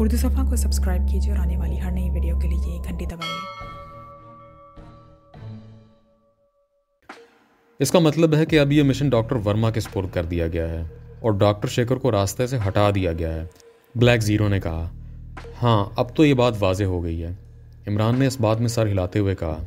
उर्दू सफ़ा को सब्सक्राइब कीजिए और आने वाली हर नई वीडियो के लिए घंटी दबाइए। इसका मतलब है कि अब ये मिशन डॉक्टर वर्मा के सुपुर्द कर दिया गया है और डॉक्टर शेखर को रास्ते से हटा दिया गया है, ब्लैक ज़ीरो ने कहा। हाँ, अब तो ये बात वाजे हो गई है, इमरान ने इस बात में सर हिलाते हुए कहा।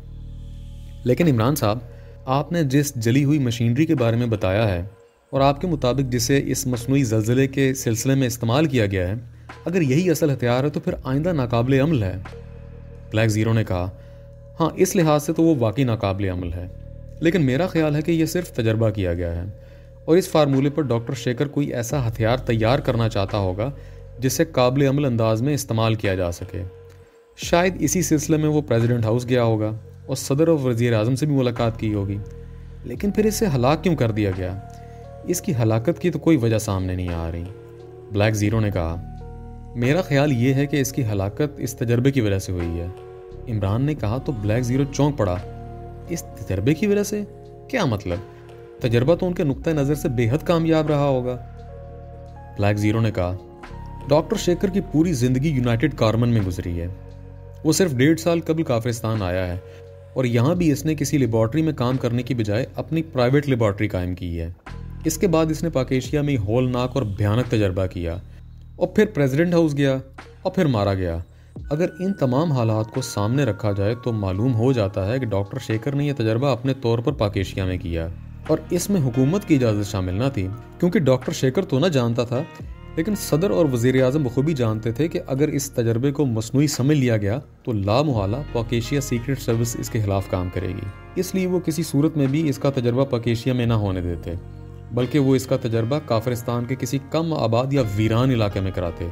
लेकिन इमरान साहब, आपने जिस जली हुई मशीनरी के बारे में बताया है और आपके मुताबिक जिसे इस मसनूई ज़लज़ले के सिलसिले में इस्तेमाल किया गया है, अगर यही असल हथियार है तो फिर आइंदा नाकाबिले अमल है, ब्लैक ज़ीरो ने कहा। हाँ, इस लिहाज से तो वो वाकई नाकाबिले अमल है, लेकिन मेरा ख्याल है कि यह सिर्फ तजर्बा किया गया है और इस फार्मूले पर डॉक्टर शेखर कोई ऐसा हथियार तैयार करना चाहता होगा जिसे काबिल अमल अंदाज में इस्तेमाल किया जा सके। शायद इसी सिलसिले में वो प्रेसिडेंट हाउस गया होगा और सदर और वज़ीर आज़म से भी मुलाकात की होगी। लेकिन फिर इसे हलाक क्यों कर दिया गया? इसकी हलाकत की तो कोई वजह सामने नहीं आ रही, ब्लैक ज़ीरो ने कहा। मेरा ख्याल ये है कि इसकी हलाकत इस तजर्बे की वजह से हुई है, इमरान ने कहा। तो ब्लैक ज़ीरो चौंक पड़ा। इस तजर्बे की वजह से? क्या मतलब? तजर्बा तो उनके नुक्ते नज़र से बेहद कामयाब रहा होगा, ब्लैक ज़ीरो ने कहा। डॉक्टर शेखर की पूरी ज़िंदगी यूनाइटेड कार्मन में गुजरी है। वो सिर्फ 1.5 साल कबल काफिरिस्तान आया है और यहाँ भी इसने किसी लेबॉर्ट्री में काम करने की बजाय अपनी प्राइवेट लेबॉर्ट्री कायम की है। इसके बाद इसने पाकेशिया में होलनाक और भयानक तजर्बा किया और फिर प्रेसिडेंट हाउस गया और फिर मारा गया। अगर इन तमाम हालात को सामने रखा जाए तो मालूम हो जाता है कि डॉक्टर शेखर ने यह तजर्बा अपने तौर पर पाकेशिया में किया और इसमें हुकूमत की इजाज़त शामिल ना थी, क्योंकि डॉक्टर शेखर तो ना जानता था, लेकिन सदर और वज़ीर आज़म बखूबी जानते थे कि अगर इस तजर्बे को मसनूई समझ लिया गया तो लामुहाला पाकेशिया सीक्रेट सर्विस इसके खिलाफ काम करेगी। इसलिए वो किसी सूरत में भी इसका तजर्बा पाकेशिया में ना होने देते, बल्कि वो इसका तजर्बा काफिरिस्तान के किसी कम आबाद या वीरान इलाके में कराते।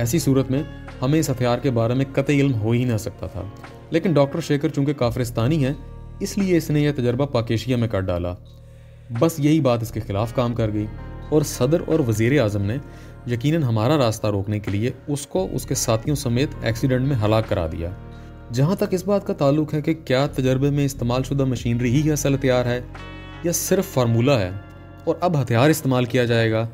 ऐसी सूरत में हमें इस हथियार के बारे में कतई इल्म हो ही ना सकता था, लेकिन डॉक्टर शेखर चूंकि काफिरिस्तानी है इसलिए इसने यह तजर्बा पाकेशिया में कर डाला। बस यही बात इसके खिलाफ काम कर गई और सदर और वज़ीर आज़म ने यकीनन हमारा रास्ता रोकने के लिए उसको उसके साथियों समेत एक्सीडेंट में हलाक करा दिया। जहाँ तक इस बात का ताल्लुक है कि क्या तजर्बे में इस्तेमाल शुदा मशीनरी ही असल हथियार है या सिर्फ फार्मूला है और अब हथियार इस्तेमाल किया जाएगा,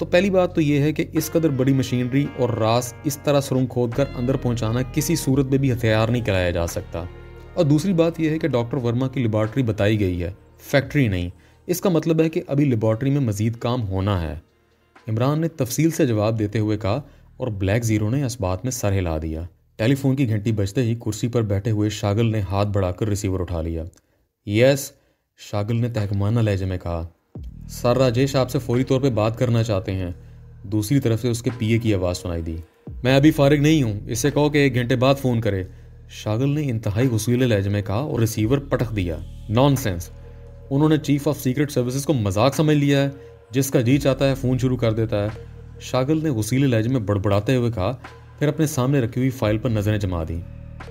तो पहली बात तो यह है कि इस कदर बड़ी मशीनरी और रास इस तरह सुरंग खोद कर अंदर पहुंचाना किसी सूरत में भी हथियार नहीं कराया जा सकता। और दूसरी बात यह है कि डॉक्टर वर्मा की लेबॉर्ट्री बताई गई है, फैक्ट्री नहीं। इसका मतलब है कि अभी लेबॉर्ट्री में मज़ीद काम होना है, इमरान ने तफसील से जवाब देते हुए कहा और ब्लैक ज़ीरो ने इस बात में सर हिला दिया। टेलीफोन की घंटी बजते ही कुर्सी पर बैठे हुए शागिल ने हाथ बढ़ाकर रिसीवर उठा लिया। यस, शागिल ने तहकमाना लहजे में कहा। सर राजेश आपसे फौरी तौर पे बात करना चाहते हैं, दूसरी तरफ से उसके पीए की आवाज़ सुनाई दी। मैं अभी फारिग नहीं हूँ, इससे कहो कि 1 घंटे बाद फ़ोन करे, शागिल ने इंतहाई गुस्सैले लहजे में कहा और रिसीवर पटक दिया। नॉनसेंस, उन्होंने चीफ ऑफ सीक्रेट सर्विसेज को मजाक समझ लिया है, जिसका जी चाहता है फ़ोन शुरू कर देता है, शागिल ने गुस्सैले लहजे में बड़बड़ाते हुए कहा। फिर अपने सामने रखी हुई फाइल पर नज़रें जमा दी,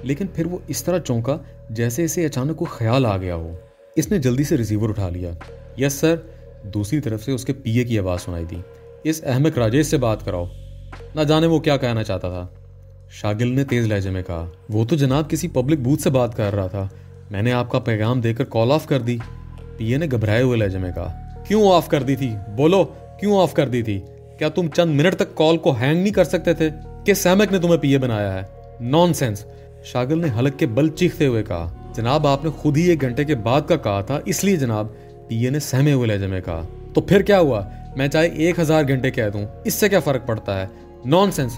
लेकिन फिर वो इस तरह चौंका जैसे इसे अचानक कोई ख्याल आ गया हो। इसने जल्दी से रिसीवर उठा लिया। यस सर, दूसरी तरफ से उसके पीए की आवाज़ सुनाई दी। इस अहमक राजेश से बात कराओ, ना जाने वो क्या कहना चाहता था, शागिल ने तेज़ लहजे में कहा। वो तो जनाब किसी पब्लिक बूथ से बात कर रहा था, मैंने आपका पैगाम देकर कॉल ऑफ कर दी, पीए ने घबराए हुए लहजे में कहा। क्यों ऑफ कर दी थी? बोलो, क्यों ऑफ कर दी थी? क्या तुम चंद मिनट तक कॉल को हैंग नहीं कर सकते थे? किस अहमक ने तुम्हें पीए बनाया है? नॉनसेंस, शागिल ने हलक के बल चीखते हुए कहा। जनाब आपने खुद ही 1 घंटे के बाद का कहा था, इसलिए जनाब, पीए ने सहमे हुए लहजे में कहा। तो फिर क्या हुआ? मैं चाहे 1000 घंटे कह दूं, इससे क्या फर्क पड़ता है? नॉनसेंस,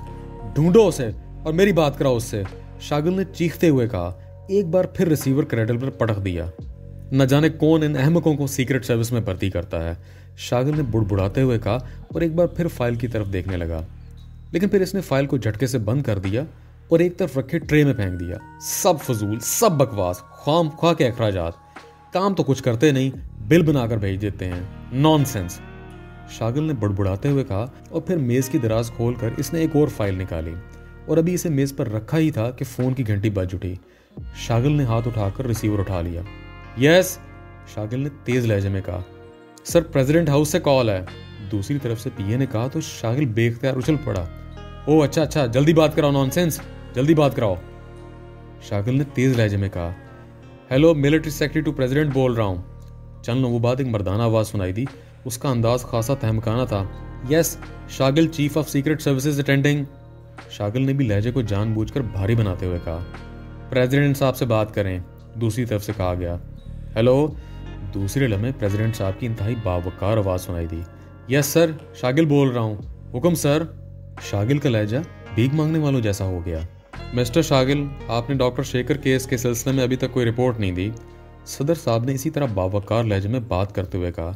ढूंढो उसे और मेरी बात कराओ उससे, शागिल ने चीखते हुए कहा। एक बार फिर रिसीवर क्रेडल पर पटक दिया। न जाने कौन इन अहमकों को सीक्रेट सर्विस में भर्ती करता है, शागिल ने बुड़बुड़ाते हुए कहा और एक बार फिर फाइल की तरफ देखने लगा। लेकिन फिर इसने फाइल को झटके से बंद कर दिया और एक तरफ रखे ट्रे में फेंक दिया। सब फजूल, सब बकवास, खाम खा के अखराजात, काम तो कुछ करते नहीं, बिल बनाकर भेज देते हैं। नॉनसेंस, शागिल ने बड़बड़ाते हुए कहा और फिर मेज़ की दराज खोलकर इसने एक और फाइल निकाली और अभी इसे मेज़ पर रखा ही था कि फ़ोन की घंटी बज उठी। शागिल ने हाथ उठाकर रिसीवर उठा लिया। यस, शागिल ने तेज़ लहजे में कहा। सर प्रेसिडेंट हाउस से कॉल है, दूसरी तरफ से पीए ने कहा। तो शागिल बेख्तियार उछल पड़ा। ओह अच्छा, जल्दी बात कराओ, नॉनसेंस, जल्दी बात कराओ, शागिल ने तेज़ लहजे में कहा। Hello, military secretary to president बोल रहा हूँ, चंद लोगों बाद एक मर्दाना आवाज़ सुनाई दी। उसका अंदाज़ खासा तहमकाना था। Yes, Shagil chief of secret services attending, Shagil ने भी लहजे को जानबूझकर भारी बनाते हुए कहा। प्रेसिडेंट साहब से बात करें, दूसरी तरफ से कहा गया। हेलो। दूसरे लम्हे प्रेसिडेंट साहब की इंतहाई बावकार आवाज़ सुनाई दी। यस सर, शागिल बोल रहा हूँ। हुक्म सर। शागिल का लहजा भीख मांगने वालों जैसा हो गया। मिस्टर शागिल, आपने डॉक्टर शेखर केस के सिलसिले में अभी तक कोई रिपोर्ट नहीं दी। सदर साहब ने इसी तरह बावकार लहजे में बात करते हुए कहा।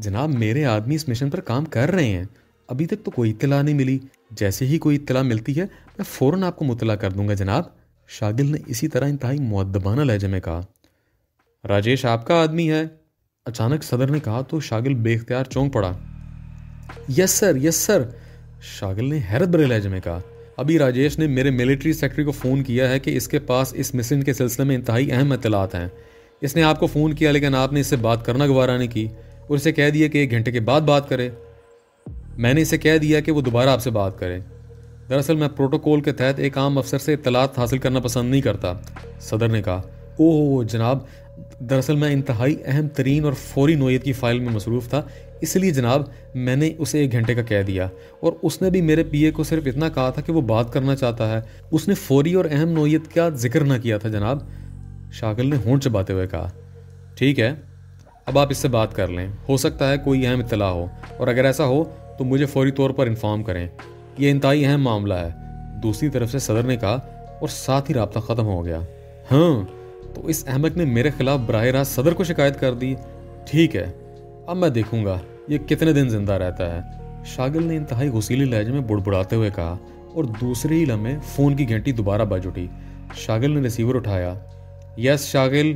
जनाब, मेरे आदमी इस मिशन पर काम कर रहे हैं, अभी तक तो कोई इत्तला नहीं मिली। जैसे ही कोई इत्तला मिलती है मैं फ़ौरन आपको मुतला कर दूंगा जनाब। शागिल ने इसी तरह इंतहाई मुअद्दबाना लहजे में कहा। राजेश आपका आदमी है, अचानक सदर ने कहा तो शागिल बेख्तियार चौंक पड़ा। Yes sir, yes sir, Shagil ने हैरत भरे लहजे में कहा। अभी राजेश ने मेरे मिलिट्री सेक्रेटरी को फ़ोन किया है कि इसके पास इस मिशन के सिलसिले में इंतहाई अहम इत्तलात हैं। इसने आपको फ़ोन किया लेकिन आपने इससे बात करना गवारा नहीं की और इसे कह दिया कि 1 घंटे के बाद बात करे। मैंने इसे कह दिया कि वो दोबारा आपसे बात करे। दरअसल मैं प्रोटोकॉल के तहत एक आम अफसर से इत्तलात हासिल करना पसंद नहीं करता, सदर ने कहा। ओह जनाब, दरअसल मैं इंतहाई अहम तरीन और फौरी नोयत की फ़ाइल में मसरूफ़ था, इसलिए जनाब मैंने उसे 1 घंटे का कह दिया और उसने भी मेरे पीए को सिर्फ इतना कहा था कि वो बात करना चाहता है। उसने फौरी और अहम नोयत का जिक्र ना किया था जनाब, शागिल ने होंठ चबाते हुए कहा। ठीक है, अब आप इससे बात कर लें, हो सकता है कोई अहम इत्तला हो और अगर ऐसा हो तो मुझे फौरी तौर पर इन्फॉर्म करें। यह इंतहाई अहम मामला है, दूसरी तरफ से सदर ने कहा और साथ ही राब्ता ख़त्म हो गया। हाँ, तो इस अहमक ने मेरे खिलाफ बराह रास्त सदर को शिकायत कर दी। ठीक है, अब मैं देखूंगा ये कितने दिन जिंदा रहता है, शागिल ने इंतहाई गुस्सीले लहजे में बुड़बुड़ाते हुए कहा और दूसरे ही लम्हे फ़ोन की घंटी दोबारा बज उठी। शागिल ने रिसीवर उठाया। यस शागिल,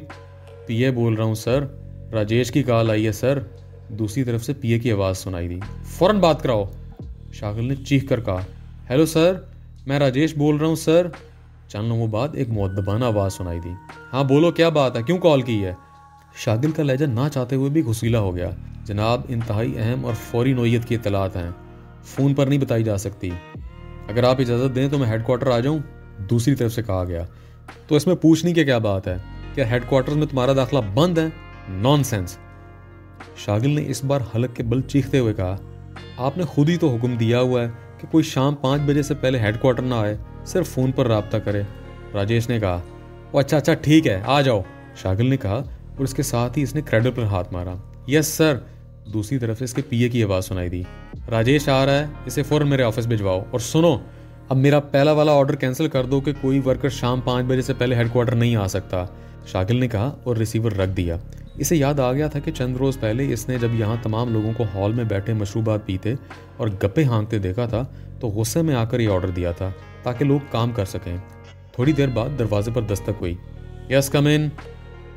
पीए बोल रहा हूँ सर, राजेश की कॉल आई है सर। दूसरी तरफ से पीए की आवाज़ सुनाई दी। फ़ौरन बात कराओ, शागिल ने चीख कर कहा। हेलो सर, मैं राजेश बोल रहा हूँ सर। चंद वो बाद एक मुअद्दबाना आवाज़ सुनाई दी। हाँ बोलो, क्या बात है, क्यों कॉल की है। शागिल का लहजा ना चाहते हुए भी घुसीला हो गया। जनाब, इंतहाई अहम और फौरी नोयत की इतलात हैं, फ़ोन पर नहीं बताई जा सकती। अगर आप इजाज़त दें तो मैं हेडक्वार्टर आ जाऊँ, दूसरी तरफ से कहा गया। तो इसमें पूछनी क्या बात है, क्या हेडक्वार्टर में तुम्हारा दाखिला बंद है। नॉनसेंस, शागिल ने इस बार हलक के बल चीखते हुए कहा। आपने खुद ही तो हुक्म दिया हुआ है कि कोई शाम 5 बजे से पहले हेडक्वार्टर ना आए, सिर्फ फ़ोन पर राब्ता करे, राजेश ने कहा। ओ अच्छा ठीक है, आ जाओ, शागिल ने कहा और इसके साथ ही इसने क्रेडल पर हाथ मारा। यस सर, दूसरी तरफ से इसके पीए की आवाज़ सुनाई दी। राजेश आ रहा है, इसे फ़ौरन मेरे ऑफिस भिजवाओ और सुनो, अब मेरा पहला वाला ऑर्डर कैंसिल कर दो कि कोई वर्कर शाम 5 बजे से पहले हेडक्वार्टर नहीं आ सकता, शागिल ने कहा और रिसीवर रख दिया। इसे याद आ गया था कि चंद रोज़ पहले इसने जब यहाँ तमाम लोगों को हॉल में बैठे मशरूबात पीते और गप्पे हाँकते देखा था तो गुस्से में आकर ये ऑर्डर दिया था ताकि लोग काम कर सकें। थोड़ी देर बाद दरवाजे पर दस्तक हुई। यस कम इन,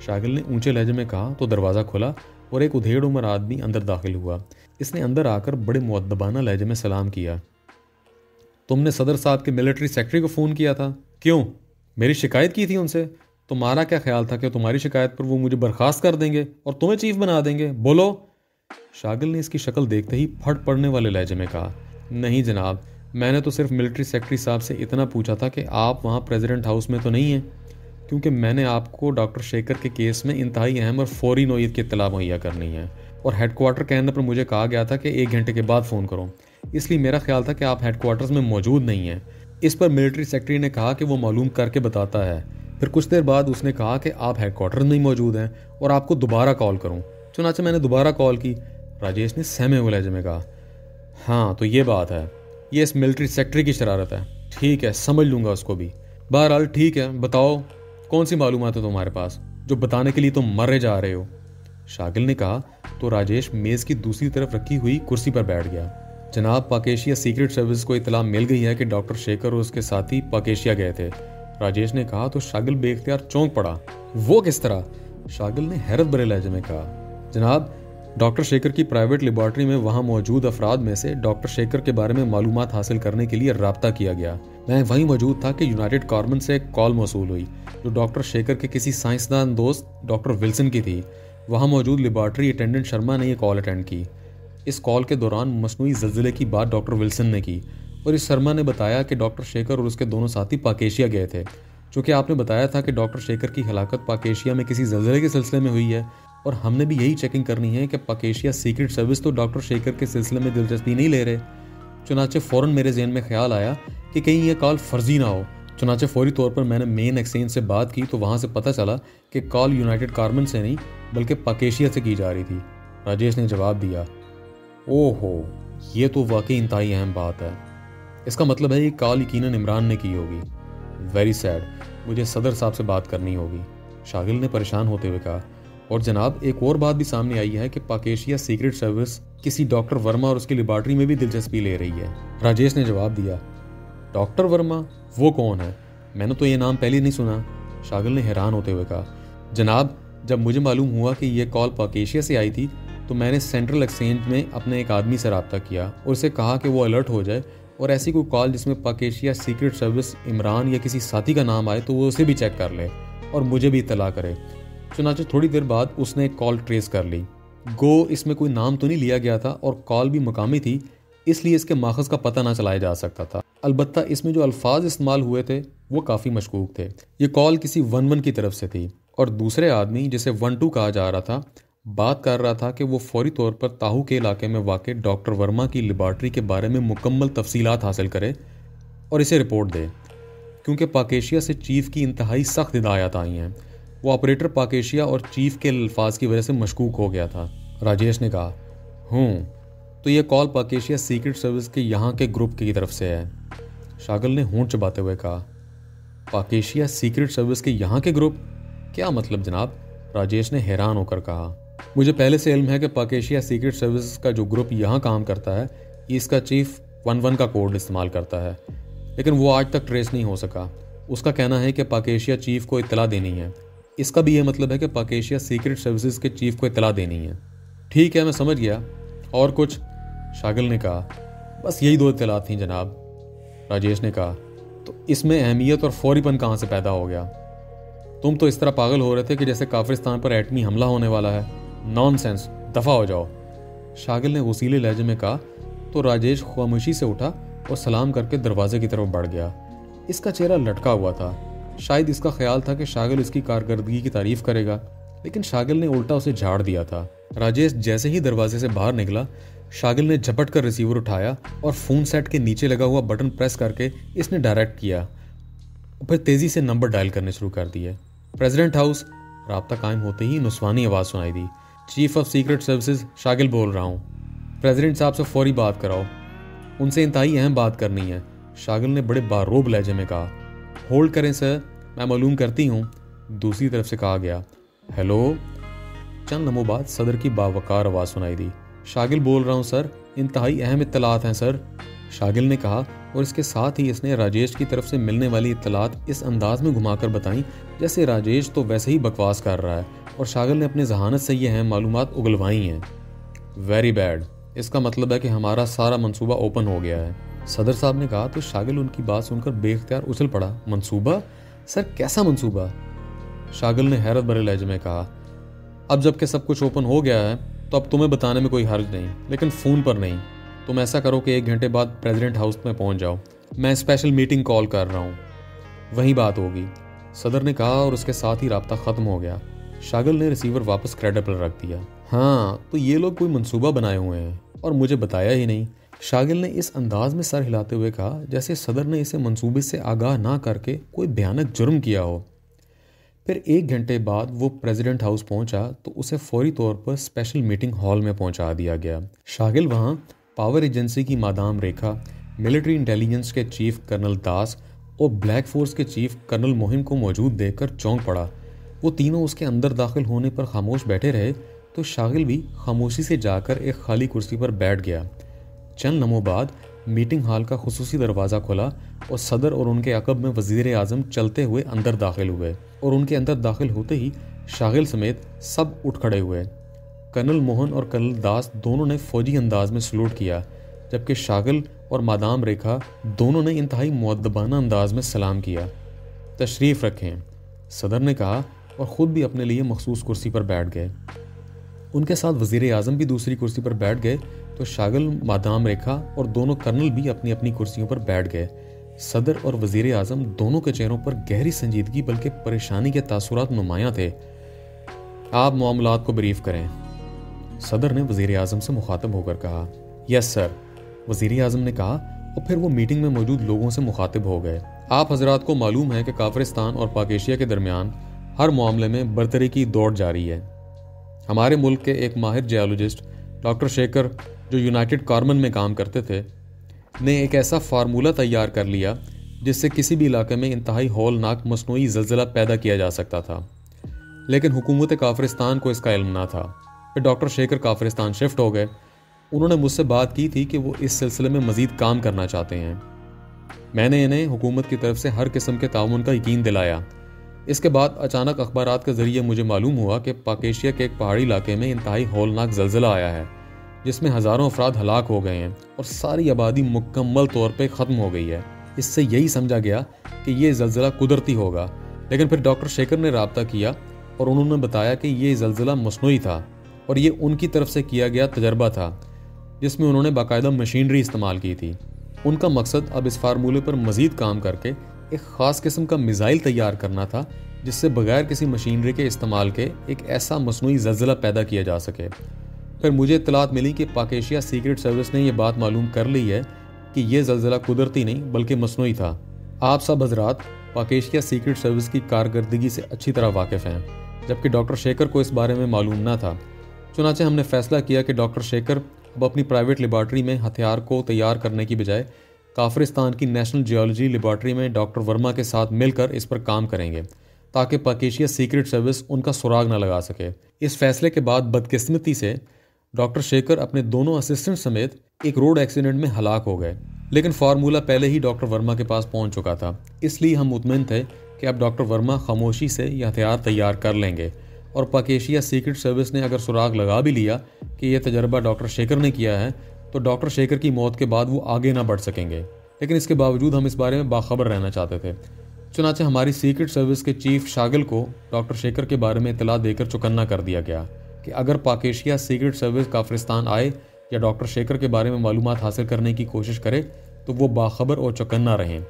शागिल ने ऊंचे लहजे में कहा तो दरवाज़ा खुला और एक उधेड़ उम्र आदमी अंदर दाखिल हुआ। इसने अंदर आकर बड़े मुअद्दबाना लहजे में सलाम किया। तुमने सदर साहब के मिलिट्री सेक्रेटरी को फ़ोन किया था, क्यों? मेरी शिकायत की थी उनसे। तुम्हारा क्या ख्याल था कि तुम्हारी शिकायत पर वो मुझे बर्खास्त कर देंगे और तुम्हें चीफ बना देंगे, बोलो। शागिल ने इसकी शक्ल देखते ही फट पड़ने वाले लहजे में कहा। नहीं जनाब, मैंने तो सिर्फ मिलिट्री सेक्रेटरी साहब से इतना पूछा था कि आप वहाँ प्रेसिडेंट हाउस में तो नहीं हैं, क्योंकि मैंने आपको डॉक्टर शेखर के केस में इंतहाई अहम और फौरी नोयत की इत्तला मुहैया करनी है और हेडक्वार्टर कहने पर मुझे कहा गया था कि 1 घंटे के बाद फ़ोन करो, इसलिए मेरा ख्याल था कि आप हेडक्वार्टर्स में मौजूद नहीं हैं। इस पर मिलिट्री सेक्रेटरी ने कहा कि वो मालूम करके बताता है। फिर कुछ देर बाद उसने कहा कि आप हेडक्वार्टर में मौजूद हैं और आपको दोबारा कॉल करूँ, चुनाचे मैंने दोबारा कॉल की, राजेश ने सहमे हुए लहजे में कहा। हाँ तो ये बात है, ये इस मिलिट्री सेक्रेटरी की शरारत है। ठीक है, समझ लूँगा उसको भी। बहरहाल ठीक है, बताओ कौन सी मालूमात है तुम्हारे पास जो बताने के लिए तुम मरे जा रहे हो, शागिल ने कहा तो राजेश मेज़ की दूसरी तरफ रखी हुई कुर्सी पर बैठ गया। जनाब, पाकेशिया सीक्रेट सर्विस को इतला मिल गई है कि डॉक्टर शेखर और उसके साथी पाकेशिया गए थे, राजेश ने कहा तो शागिल बेख्तियार चौंक पड़ा। वो किस तरह, शागिल ने हैरत भरे लहजे में कहा। जनाब, डॉक्टर शेखर की प्राइवेट लेबॉर्टरी में वहाँ मौजूद अफराद में से डॉक्टर शेखर के बारे में मालूमात हासिल करने के लिए रब्ता किया गया। मैं वहीं मौजूद था कि यूनाइटेड कार्मन से एक कॉल मौसूल हुई जो डॉक्टर शेखर के किसी साइंसदान दोस्त डॉक्टर विल्सन की थी। वहाँ मौजूद लेबॉर्टरी अटेंडेंट शर्मा ने यह कॉल अटेंड की। इस कॉल के दौरान मसनूई ज़लज़ले की बात डॉक्टर विल्सन ने की और इस शर्मा ने बताया कि डॉक्टर शेखर और उसके दोनों साथी पाकेशिया गए थे। चूँकि आपने बताया था कि डॉक्टर शेखर की हलाकत पाकेशिया में किसी ज़लज़ले के सिलसिले में हुई है और हमने भी यही चेकिंग करनी है कि पाकेशिया सीक्रेट सर्विस तो डॉक्टर शेखर के सिलसिले में दिलचस्पी नहीं ले रहे, चुनाचे फ़ौरन मेरे जहन में ख्याल आया कि कहीं यह कॉल फर्जी ना हो। चुनाचे फ़ौरी तौर पर मैंने मेन एक्सचेंज से बात की तो वहाँ से पता चला कि कॉल यूनाइटेड कार्मन से नहीं बल्कि पाकेशिया से की जा रही थी। राजेश ने जवाब दिया, ओहो ये तो वाकई इंतहाई अहम बात है। इसका मतलब है ये कॉल यकीनन इमरान ने की होगी। वेरी सैड, मुझे सदर साहब से बात करनी होगी, शागिल ने परेशान होते हुए कहा। और जनाब एक और बात भी सामने आई है कि पाकेशिया सीक्रेट सर्विस किसी डॉक्टर वर्मा और उसकी लेबॉर्ट्री में भी दिलचस्पी ले रही है। राजेश ने जवाब दिया, डॉक्टर वर्मा वो कौन है? मैंने तो ये नाम पहले नहीं सुना, शागिल ने हैरान होते हुए कहा। जनाब जब मुझे मालूम हुआ कि यह कॉल पाकेशिया से आई थी तो मैंने सेंट्रल एक्सचेंज में अपने एक आदमी से रब्ता किया और उसे कहा कि वो अलर्ट हो जाए और ऐसी कोई कॉल जिसमें पाकेशिया सीक्रेट सर्विस इमरान या किसी साथी का नाम आए तो वो उसे भी चेक कर ले और मुझे भी इतला करे। चुनाचे थोड़ी देर बाद उसने कॉल ट्रेस कर ली। गो इसमें कोई नाम तो नहीं लिया गया था और कॉल भी मकामी थी, इसलिए इसके माखज़ का पता ना चलाया जा सकता था। अलबत्ता इसमें जो अल्फाज इस्तेमाल हुए थे वो काफ़ी मशकूक थे। ये कॉल किसी 11 की तरफ से थी और दूसरे आदमी जिसे 12 कहा जा रहा था बात कर रहा था कि वो फौरी तौर पर ताहू के इलाके में वाक़ डॉक्टर वर्मा की लेबॉर्ट्री के बारे में मुकम्मल तफसीलात हासिल करे और इसे रिपोर्ट दे, क्योंकि पाकेशिया से चीफ की इंतहाई सख्त हिदायत आई हैं। वो ऑपरेटर पाकेशिया और चीफ के अल्फाज की वजह से मशकूक हो गया था। राजेश ने कहा, तो यह कॉल पाकेशिया सीक्रेट सर्विस के यहाँ के ग्रुप की तरफ से है। शागिल ने होंठ चबाते हुए कहा, पाकेशिया सीक्रेट सर्विस के यहाँ के ग्रुप, क्या मतलब जनाब? राजेश ने हैरान होकर कहा, मुझे पहले से इल्म है कि पाकेशिया सीक्रेट सर्विस का जो ग्रुप यहाँ काम करता है इसका चीफ 11 का कोड इस्तेमाल करता है, लेकिन वो आज तक ट्रेस नहीं हो सका। उसका कहना है कि पाकेशिया चीफ को इतला देनी है। इसका भी ये मतलब है कि पाकेशिया सीक्रेट सर्विसेज के चीफ को इतला देनी है। ठीक है, मैं समझ गया। और कुछ? शागिल ने कहा, बस यही 2 इतलात थीं जनाब। राजेश ने कहा, तो इसमें अहमियत और फौरीपन कहाँ से पैदा हो गया? तुम तो इस तरह पागल हो रहे थे कि जैसे काफिरिस्तान पर एटमी हमला होने वाला है। नॉनसेंस, दफ़ा हो जाओ, शागिल ने वसीले लहजे में कहा। तो राजेश खामोशी से उठा और सलाम करके दरवाजे की तरफ बढ़ गया। इसका चेहरा लटका हुआ था। शायद इसका ख्याल था कि शागिल इसकी कारकर्दगी की तारीफ करेगा, लेकिन शागिल ने उल्टा उसे झाड़ दिया था। राजेश जैसे ही दरवाजे से बाहर निकला, शागिल ने झपट कर रिसीवर उठाया और फ़ोन सेट के नीचे लगा हुआ बटन प्रेस करके इसने डायरेक्ट किया, फिर तेज़ी से नंबर डायल करने शुरू कर दिए। प्रेसिडेंट हाउस, राब्ता कायम होते ही नुस्वानी आवाज़ सुनाई दी। Chief of secret services Shagil बोल रहा हूँ, प्रेसिडेंट साहब से फ़ौरी बात कराओ, उनसे इंतहाई अहम बात करनी है, शागिल ने बड़े बारूब लहजे में कहा। होल्ड करें सर, मैं मालूम करती हूँ, दूसरी तरफ से कहा गया। हेलो, चंद लम्हों बाद सदर की बावकार आवाज़ सुनाई दी। शागिल बोल रहा हूँ सर, इंतहाई अहम इत्तलात हैं सर, शागिल ने कहा और इसके साथ ही इसने राजेश की तरफ से मिलने वाली इत्तलात इस अंदाज में घुमाकर बताई जैसे राजेश तो वैसे ही बकवास कर रहा है और शागिल ने अपने जहानत से ये अहम मालूमात उगलवाई हैं। वेरी बैड, इसका मतलब है कि हमारा सारा मंसूबा ओपन हो गया है, सदर साहब ने कहा। तो शागिल उनकी बात सुनकर बेख्तियार उछल पड़ा। मंसूबा सर, कैसा मंसूबा? शागिल ने हैरत भरे लहजे में कहा। अब जबकि सब कुछ ओपन हो गया है तो अब तुम्हें बताने में कोई हर्ज नहीं, लेकिन फ़ोन पर नहीं। तुम ऐसा करो कि 1 घंटे बाद प्रेसिडेंट हाउस में पहुँच जाओ, मैं स्पेशल मीटिंग कॉल कर रहा हूँ, वहीं बात होगी, सदर ने कहा और उसके साथ ही रब्ता ख़त्म हो गया। शागिल ने रिसीवर वापस क्रेडिट पर रख दिया। हाँ, तो ये लोग कोई मंसूबा बनाए हुए हैं और मुझे बताया ही नहीं, शागिल ने इस अंदाज में सर हिलाते हुए कहा जैसे सदर ने इसे मंसूबे से आगाह ना करके कोई भयानक जुर्म किया हो। फिर 1 घंटे बाद वो प्रेसिडेंट हाउस पहुंचा तो उसे फौरी तौर पर स्पेशल मीटिंग हॉल में पहुंचा दिया गया। शागिल वहाँ पावर एजेंसी की मादाम रेखा, मिलिट्री इंटेलिजेंस के चीफ कर्नल दास और ब्लैक फोर्स के चीफ कर्नल मोहन को मौजूद देखकर चौंक पड़ा। वो तीनों उसके अंदर दाखिल होने पर खामोश बैठे रहे तो शागिल भी खामोशी से जाकर एक खाली कुर्सी पर बैठ गया। चंद लम्हों बाद मीटिंग हॉल का खुसूसी दरवाज़ा खुला और सदर और उनके अकब में वज़ीर आज़म चलते हुए अंदर दाखिल हुए और उनके अंदर दाखिल होते ही शागिल समेत सब उठ खड़े हुए। कर्नल मोहन और कर्नल दास दोनों ने फ़ौजी अंदाज में सलूट किया, जबकि शागिल और मादाम रेखा दोनों ने इंतहाई मुअद्दबाना अंदाज में सलाम किया। तशरीफ़ रखें, सदर ने कहा और ख़ुद भी अपने लिए मखसूस कुर्सी पर बैठ गए। उनके साथ वज़ीर आज़म भी दूसरी कुर्सी पर बैठ गए तो शागिल, मादाम रेखा और दोनों कर्नल भी अपनी अपनी कुर्सियों पर बैठ गए। सदर और वज़ीर आज़म दोनों के चेहरों पर गहरी संजीदगी बल्कि परेशानी के तासुरात नुमायाँ थे। आप मामलात को ब्रीफ करें, सदर ने वज़ीर आज़म से मुखातब होकर कहा। यस सर, वज़ीर आज़म ने कहा और फिर वो मीटिंग में मौजूद लोगों से मुखातिब हो गए। आप हजरात को मालूम है कि काफिरिस्तान और पाकेशिया के दरमियान हर मामले में बरतरी की दौड़ जारी है। हमारे मुल्क के एक माहिर जियोलॉजिस्ट डॉक्टर शेखर, जो यूनाइटेड कार्मन में काम करते थे, ने एक ऐसा फार्मूला तैयार कर लिया जिससे किसी भी इलाके में इंतहाई हौलनाक मसनूई ज़लज़ला पैदा किया जा सकता था, लेकिन हुकूमत काफिरिस्तान को इसका इल्म ना था। फिर डॉक्टर शेखर काफिरिस्तान शिफ्ट हो गए। उन्होंने मुझसे बात की थी कि वो इस सिलसिले में मज़ीद काम करना चाहते हैं। मैंने इन्हें हुकूमत की तरफ से हर किस्म के ताउन का यकीन दिलाया। इसके बाद अचानक अखबारात के ज़रिए मुझे मालूम हुआ कि पाकेशिया के एक पहाड़ी इलाके में इंतहाई हौलनाक ज़लज़ला आया है जिसमें हज़ारों अफराद हलाक हो गए हैं और सारी आबादी मुकम्मल तौर पर ख़त्म हो गई है। इससे यही समझा गया कि यह ज़लज़ला कुदरती होगा, लेकिन फिर डॉक्टर शेखर ने रबता किया और उन्होंने बताया कि यह ज़लज़ला मसनूई था और ये उनकी तरफ से किया गया तजर्बा था जिसमें उन्होंने बाकायदा मशीनरी इस्तेमाल की थी। उनका मकसद अब इस फार्मूले पर मज़ीद काम करके एक ख़ास किस्म का मिज़ाइल तैयार करना था जिससे बगैर किसी मशीनरी के इस्तेमाल के एक ऐसा मसनूई ज़लज़ला पैदा किया जा सके। फिर मुझे इतलात मिली कि पाकेशिया सीक्रेट सर्विस ने यह बात मालूम कर ली है कि यह ज़लज़ला कुदरती नहीं बल्कि मसनूई था। आप सब हजरात पाकेशिया सीक्रेट सर्विस की कारकर्दगी से अच्छी तरह वाकिफ़ हैं, जबकि डॉक्टर शेखर को इस बारे में मालूम ना था। चुनाचे हमने फैसला किया कि डॉक्टर शेखर अब अपनी प्राइवेट लेबॉर्ट्री में हथियार को तैयार करने की बजाय काफिरिस्तान की नेशनल जियोलॉजी लेबॉर्ट्री में डॉक्टर वर्मा के साथ मिलकर इस पर काम करेंगे ताकि पाकेशिया सीक्रेट सर्विस उनका सुराग ना लगा सके। इस फैसले के बाद बदकिस्मती से डॉक्टर शेखर अपने दोनों असिस्टेंट समेत एक रोड एक्सीडेंट में हलाक हो गए, लेकिन फार्मूला पहले ही डॉक्टर वर्मा के पास पहुंच चुका था। इसलिए हम मुतमिन थे कि अब डॉक्टर वर्मा खामोशी से यह हथियार तैयार कर लेंगे और पाकेशिया सीक्रेट सर्विस ने अगर सुराग लगा भी लिया कि यह तजर्बा डॉक्टर शेखर ने किया है तो डॉक्टर शेखर की मौत के बाद वो आगे ना बढ़ सकेंगे। लेकिन इसके बावजूद हम इस बारे में बाखबर रहना चाहते थे। चुनाचे हमारी सीक्रेट सर्विस के चीफ शागिल को डॉक्टर शेखर के बारे में इतला देकर चौकन्ना कर दिया गया कि अगर पाकेशिया सीक्रेट सर्विस काफिरिस्तान आए या डॉक्टर शेखर के बारे में मालूमात हासिल करने की कोशिश करे तो वो बाखबर और चौकन्ना रहें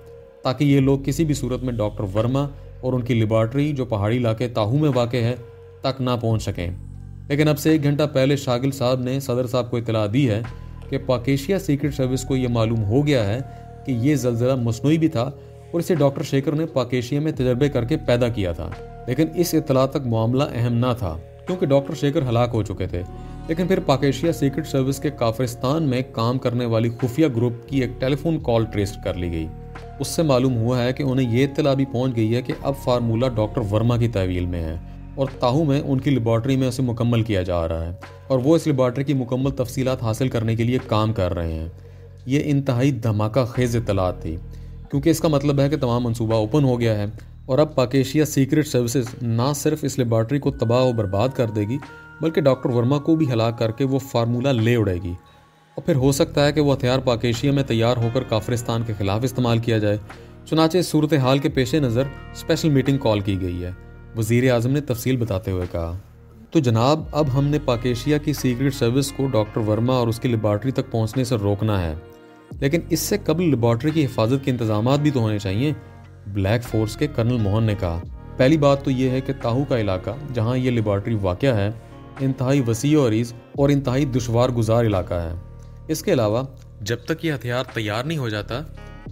ताकि ये लोग किसी भी सूरत में डॉक्टर वर्मा और उनकी लेबॉर्ट्री जो पहाड़ी इलाके ताहू में वाक़ है तक ना पहुंच सकें। लेकिन अब से एक घंटा पहले शागिल साहब ने सदर साहब को इतला दी है कि पाकेशिया सीक्रेट सर्विस को यह मालूम हो गया है कि यह ज़लज़ला मसनूई भी था और इसे डॉक्टर शेखर ने पाकेशिया में तजर्बे करके पैदा किया था। लेकिन इस इतला तक मामला अहम ना था क्योंकि डॉक्टर शेखर हलाक हो चुके थे। लेकिन फिर पाकेशिया सीक्रेट सर्विस के काफिरिस्तान में काम करने वाली खुफिया ग्रुप की एक टेलीफोन कॉल ट्रेस कर ली गई। उससे मालूम हुआ है कि उन्हें यह इतला भी पहुँच गई है कि अब फार्मूला डॉक्टर वर्मा की तहवील में है और ताहू में उनकी लेबॉर्ट्री में उसे मुकम्मल किया जा रहा है और वो इस लेबॉर्ट्री की मुकम्मल तफसीलात हासिल करने के लिए काम कर रहे हैं। ये इंतहाई धमाका खेज इतलात थी क्योंकि इसका मतलब है कि तमाम मनसूबा ओपन हो गया है और अब पाकेशिया सीक्रेट सर्विसेज ना सिर्फ इस लेबॉर्ट्री को तबाह और बर्बाद कर देगी बल्कि डॉक्टर वर्मा को भी हलाक करके वो फार्मूला ले उड़ेगी और फिर हो सकता है कि वो हथियार पाकेशिया में तैयार होकर काफिरिस्तान के खिलाफ इस्तेमाल किया जाए। चुनाचे इस सूरत हाल के पेश नज़र स्पेशल मीटिंग कॉल की गई है, वज़ीर आज़म ने तफसील बताते हुए कहा। तो जनाब, अब हमने पाकेशिया की सीक्रेट सर्विस को डॉक्टर वर्मा और उसकी लेबॉर्ट्री तक पहुंचने से रोकना है, लेकिन इससे कबल लेबॉर्ट्री की हिफाजत के इंतजामात भी तो होने चाहिए, ब्लैक फोर्स के कर्नल मोहन ने कहा। पहली बात तो यह है कि ताहू का इलाका जहाँ ये लेबॉर्ट्री वाक़ है इंतहाई वसी औरीज़ और इंतहाई दुशवार गुजार इलाका है। इसके अलावा जब तक ये हथियार तैयार नहीं हो जाता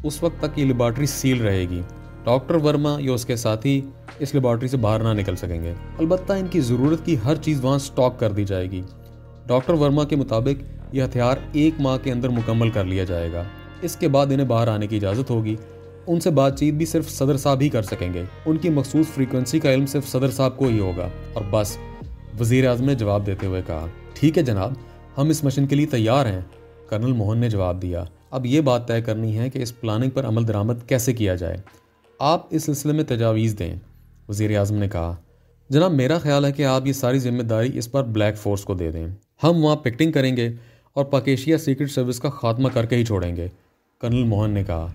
उस वक्त तक ये लेबॉर्ट्री सील रहेगी। डॉक्टर वर्मा या उसके साथी इस लेबॉर्ट्री से बाहर ना निकल सकेंगे। अलबत्ता इनकी ज़रूरत की हर चीज़ वहाँ स्टॉक कर दी जाएगी। डॉक्टर वर्मा के मुताबिक यह हथियार एक माह के अंदर मुकम्मल कर लिया जाएगा। इसके बाद इन्हें बाहर आने की इजाज़त होगी। उनसे बातचीत भी सिर्फ सदर साहब ही कर सकेंगे। उनकी मखसूस फ्रीक्वेंसी का इल्म सिर्फ सदर साहब को ही होगा और बस। वज़ीर आज़म ने जवाब देते हुए कहा, ठीक है जनाब, हम इस मिशन के लिए तैयार हैं। कर्नल मोहन ने जवाब दिया। अब ये बात तय करनी है कि इस प्लानिंग पर अमल दरामद कैसे किया जाए। आप इस सिलसिले में तजावीज़ दें, वज़ीर आज़म ने कहा। जनाब, मेरा ख्याल है कि आप ये सारी जिम्मेदारी इस पर ब्लैक फोर्स को दे दें। हम वहाँ पिकटिंग करेंगे और पाकेशिया सीक्रेट सर्विस का खात्मा करके ही छोड़ेंगे, कर्नल मोहन ने कहा।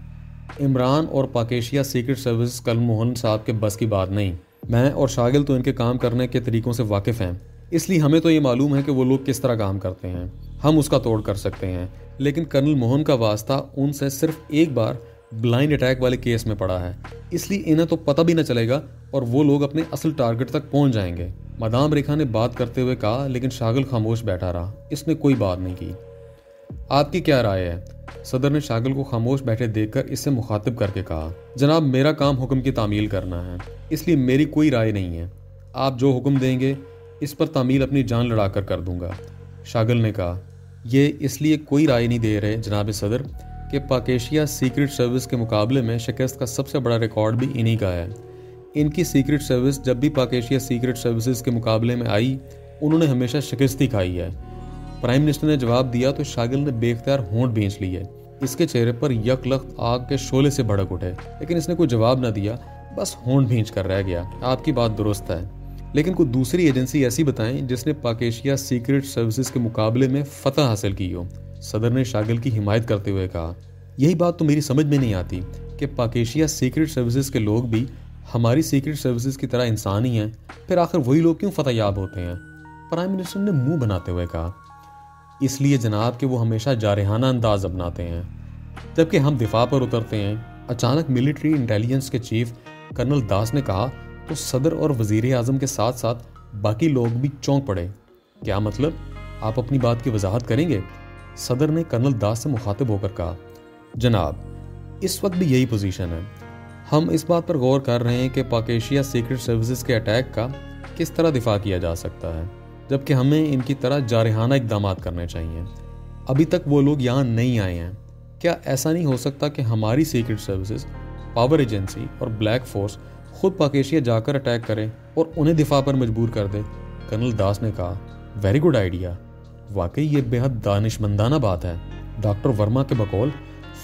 इमरान और Pakeshia secret service colonel Mohan साहब के बस की बात नहीं। मैं और शागिल तो इनके काम करने के तरीक़ों से वाकिफ़ हैं, इसलिए हमें तो ये मालूम है कि वो लोग किस तरह काम करते हैं। हम उसका तोड़ कर सकते हैं, लेकिन कर्नल मोहन का वास्ता उनसे सिर्फ एक बार ब्लाइंड अटैक वाले केस में पड़ा है, इसलिए इन्हें तो पता भी ना चलेगा और वो लोग अपने असल टारगेट तक पहुंच जाएंगे, मदाम रेखा ने बात करते हुए कहा। लेकिन शागिल खामोश बैठा रहा, इसने कोई बात नहीं की। आपकी क्या राय है? सदर ने शागिल को खामोश बैठे देखकर इससे मुखातिब करके कहा, जनाब मेरा काम हुक्म की तामील करना है, इसलिए मेरी कोई राय नहीं है। आप जो हुक्म देंगे इस पर तामील अपनी जान लड़ा कर दूंगा। शागिल ने कहा, ये इसलिए कोई राय नहीं दे रहे जनाब सदर कि पाकिस्तान सीक्रेट सर्विस के मुकाबले में शिकस्त का सबसे बड़ा रिकॉर्ड भी इन्हीं का है। इनकी सीक्रेट सर्विस जब भी पाकिस्तान सीक्रेट सर्विसेज के मुकाबले में आई, उन्होंने हमेशा शिकस्त ही खाई है। प्राइम मिनिस्टर ने जवाब दिया तो शागिल ने बेख्तियार होंठ भींच लिए। इसके चेहरे पर यकलख्त आग के शोले से भड़क उठे, लेकिन इसने कोई जवाब न दिया, बस होंठ भींच कर रह गया। आपकी बात दुरुस्त है, लेकिन कोई दूसरी एजेंसी ऐसी बताएं जिसने पाकिस्तान सीक्रेट सर्विसेज के मुकाबले में फतह हासिल की हो। सदर ने शागिल की हिमायत करते हुए कहा, यही बात तो मेरी समझ में नहीं आती कि पाकिस्तान सीक्रेट सर्विसेज के लोग भी हमारी सीक्रेट सर्विसेज की तरह इंसान ही हैं, फिर आखिर वही लोग क्यों फतहयाब होते हैं? प्राइम मिनिस्टर ने मुंह बनाते हुए कहा, इसलिए जनाब कि वो हमेशा जारहाना अंदाज अपनाते हैं, जबकि हम दिफा पर उतरते हैं। अचानक मिलिट्री इंटेलिजेंस के चीफ कर्नल दास ने कहा तो सदर और वजीर आजम के साथ साथ बाकी लोग भी चौंक पड़े। क्या मतलब, आप अपनी बात की वजाहत करेंगे? सदर ने कर्नल दास से मुखातिब होकर कहा, जनाब इस वक्त भी यही पोजीशन है। हम इस बात पर गौर कर रहे हैं कि पाकिस्तान सीक्रेट सर्विसेज के अटैक का किस तरह दिफा किया जा सकता है, जबकि हमें इनकी तरह जारहाना इकदाम करने चाहिए। अभी तक वो लोग यहाँ नहीं आए हैं। क्या ऐसा नहीं हो सकता कि हमारी सीक्रेट सर्विसेज, पावर एजेंसी और ब्लैक फोर्स खुद पाकिस्तान जाकर अटैक करें और उन्हें दिफा पर मजबूर कर दें? कर्नल दास ने कहा, वेरी गुड आइडिया, वाकई ये बेहद दानिशमंदाना बात है। डॉक्टर वर्मा के बकौल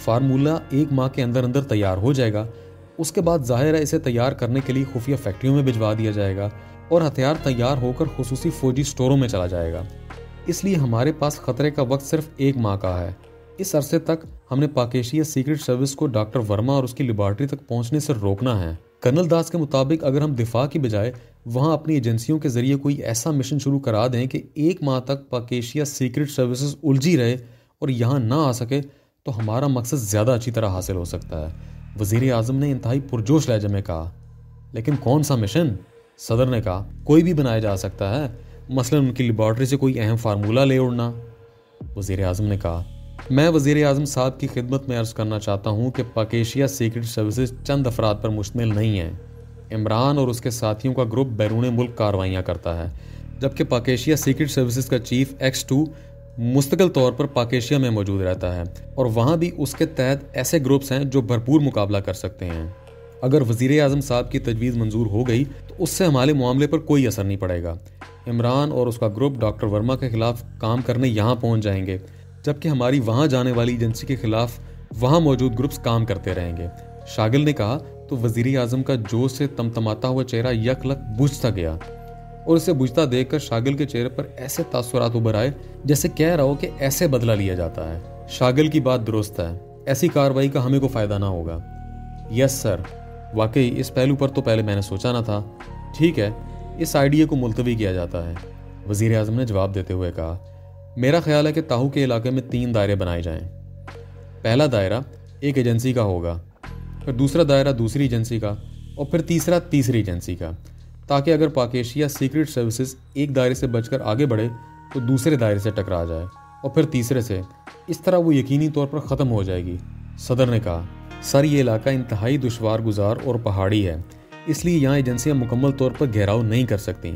फार्मूला एक माह के अंदर अंदर तैयार हो जाएगा। उसके बाद जाहिर है इसे तैयार करने के लिए खुफिया फैक्ट्रियों में भिजवा दिया जाएगा और हथियार तैयार होकर खुसूसी फौजी स्टोरों में चला जाएगा। इसलिए हमारे पास खतरे का वक्त सिर्फ एक माह का है। इस अरसे तक हमने पाकिस्तान सीक्रेट सर्विस को डॉक्टर वर्मा और उसकी लेबॉरेटरी तक पहुंचने से रोकना है। कर्नल दास के मुताबिक अगर हम दिफा की बजाय वहां अपनी एजेंसियों के जरिए कोई ऐसा मिशन शुरू करा दें कि एक माह तक पाकिस्तान सीक्रेट सर्विसेज उलझी रहे और यहाँ ना आ सके, तो हमारा मकसद ज़्यादा अच्छी तरह हासिल हो सकता है। वजीर आजम ने इंतहाई पुरजोश लहजे में कहा, लेकिन कौन सा मिशन? सदर ने कहा, कोई भी बनाया जा सकता है, मसलन उनकी लेबॉरेटरी से कोई अहम फार्मूला ले उड़ना। वजीर आजम ने कहा, मैं वजीर आजम साहब की खिदमत में अर्ज़ करना चाहता हूँ कि पाकिस्तान सीक्रेट सर्विसेज चंद अफराद पर मुश्तमिल नहीं है। इमरान और उसके साथियों का ग्रुप बैरून मुल्क कार्रवाइयाँ करता है, जबकि पाकिस्तान सीक्रेट सर्विसेज का चीफ X2 मुस्तकिल तौर पर पाकिस्तान में मौजूद रहता है और वहाँ भी उसके तहत ऐसे ग्रुप्स हैं जो भरपूर मुकाबला कर सकते हैं। अगर वजीर आजम साहब की तजवीज़ मंजूर हो गई तो उससे हमारे मामले पर कोई असर नहीं पड़ेगा। इमरान और उसका ग्रुप डॉक्टर वर्मा के खिलाफ काम करने यहाँ पहुँच जाएंगे, जबकि हमारी वहाँ जाने वाली एजेंसी के खिलाफ वहाँ मौजूद ग्रुप्स काम करते रहेंगे। शागिल ने कहा तो वजीर आजम का जोश से तमतमाता हुआ चेहरा यकलक बुझता गया और उसे बुझता देखकर शागिल के चेहरे पर ऐसे तासुरात उभर आए जैसे कह रहा हो कि ऐसे बदला लिया जाता है। शागिल की बात दुरुस्त है, ऐसी कार्रवाई का हमें को फ़ायदा ना होगा। यस सर, वाकई इस पहलू पर तो पहले मैंने सोचा ना था। ठीक है, इस आइडिया को मुलतवी किया जाता है। वजीर आजम ने जवाब देते हुए कहा, मेरा ख्याल है कि ताहू के इलाके में 3 दायरे बनाए जाएं। पहला दायरा एक एजेंसी का होगा, फिर दूसरा दायरा दूसरी एजेंसी का, और फिर तीसरा तीसरी एजेंसी का, ताकि अगर पाकिस्तान सीक्रेट सर्विसेज एक दायरे से बचकर आगे बढ़े तो दूसरे दायरे से टकरा जाए और फिर तीसरे से। इस तरह वो यकीनी तौर पर ख़त्म हो जाएगी। सदर ने कहा, सर ये इलाका इंतहाई दुशवार गुजार और पहाड़ी है, इसलिए यहाँ एजेंसियाँ मुकम्मल तौर पर घेराव नहीं कर सकती,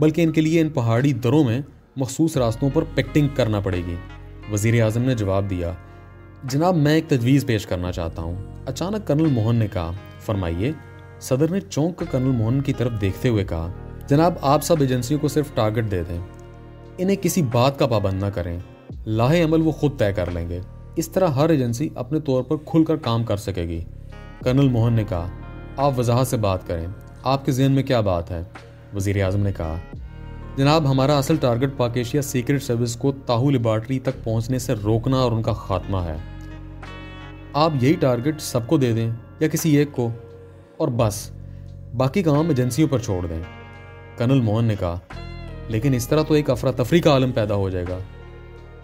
बल्कि इनके लिए इन पहाड़ी दरों में मखसूस रास्तों पर पिकेटिंग करना पड़ेगी। वजीर आजम ने जवाब दिया, जनाब मैं एक तजवीज़ पेश करना चाहता हूँ। अचानक कर्नल मोहन ने कहा, फरमाइए। सदर ने चौंक कर कर्नल मोहन की तरफ देखते हुए कहा, जनाब आप सब एजेंसियों को सिर्फ टारगेट दे दें, इन्हें किसी बात का पाबंद ना करें, लाहे अमल वो खुद तय कर लेंगे। इस तरह हर एजेंसी अपने तौर पर खुलकर काम कर सकेगी। कर्नल मोहन ने कहा, आप वजाहत से बात करें, आपके जहन में क्या बात है? वजीर आजम ने कहा, जनाब हमारा असल टारगेट पाकिस्तान सीक्रेट सर्विस को ताहू लेबॉरेटरी तक पहुंचने से रोकना और उनका खात्मा है। आप यही टारगेट सबको दे दें या किसी एक को, और बस बाकी काम एजेंसियों पर छोड़ दें। कर्नल मोहन ने कहा, लेकिन इस तरह तो एक अफरा तफरी का आलम पैदा हो जाएगा।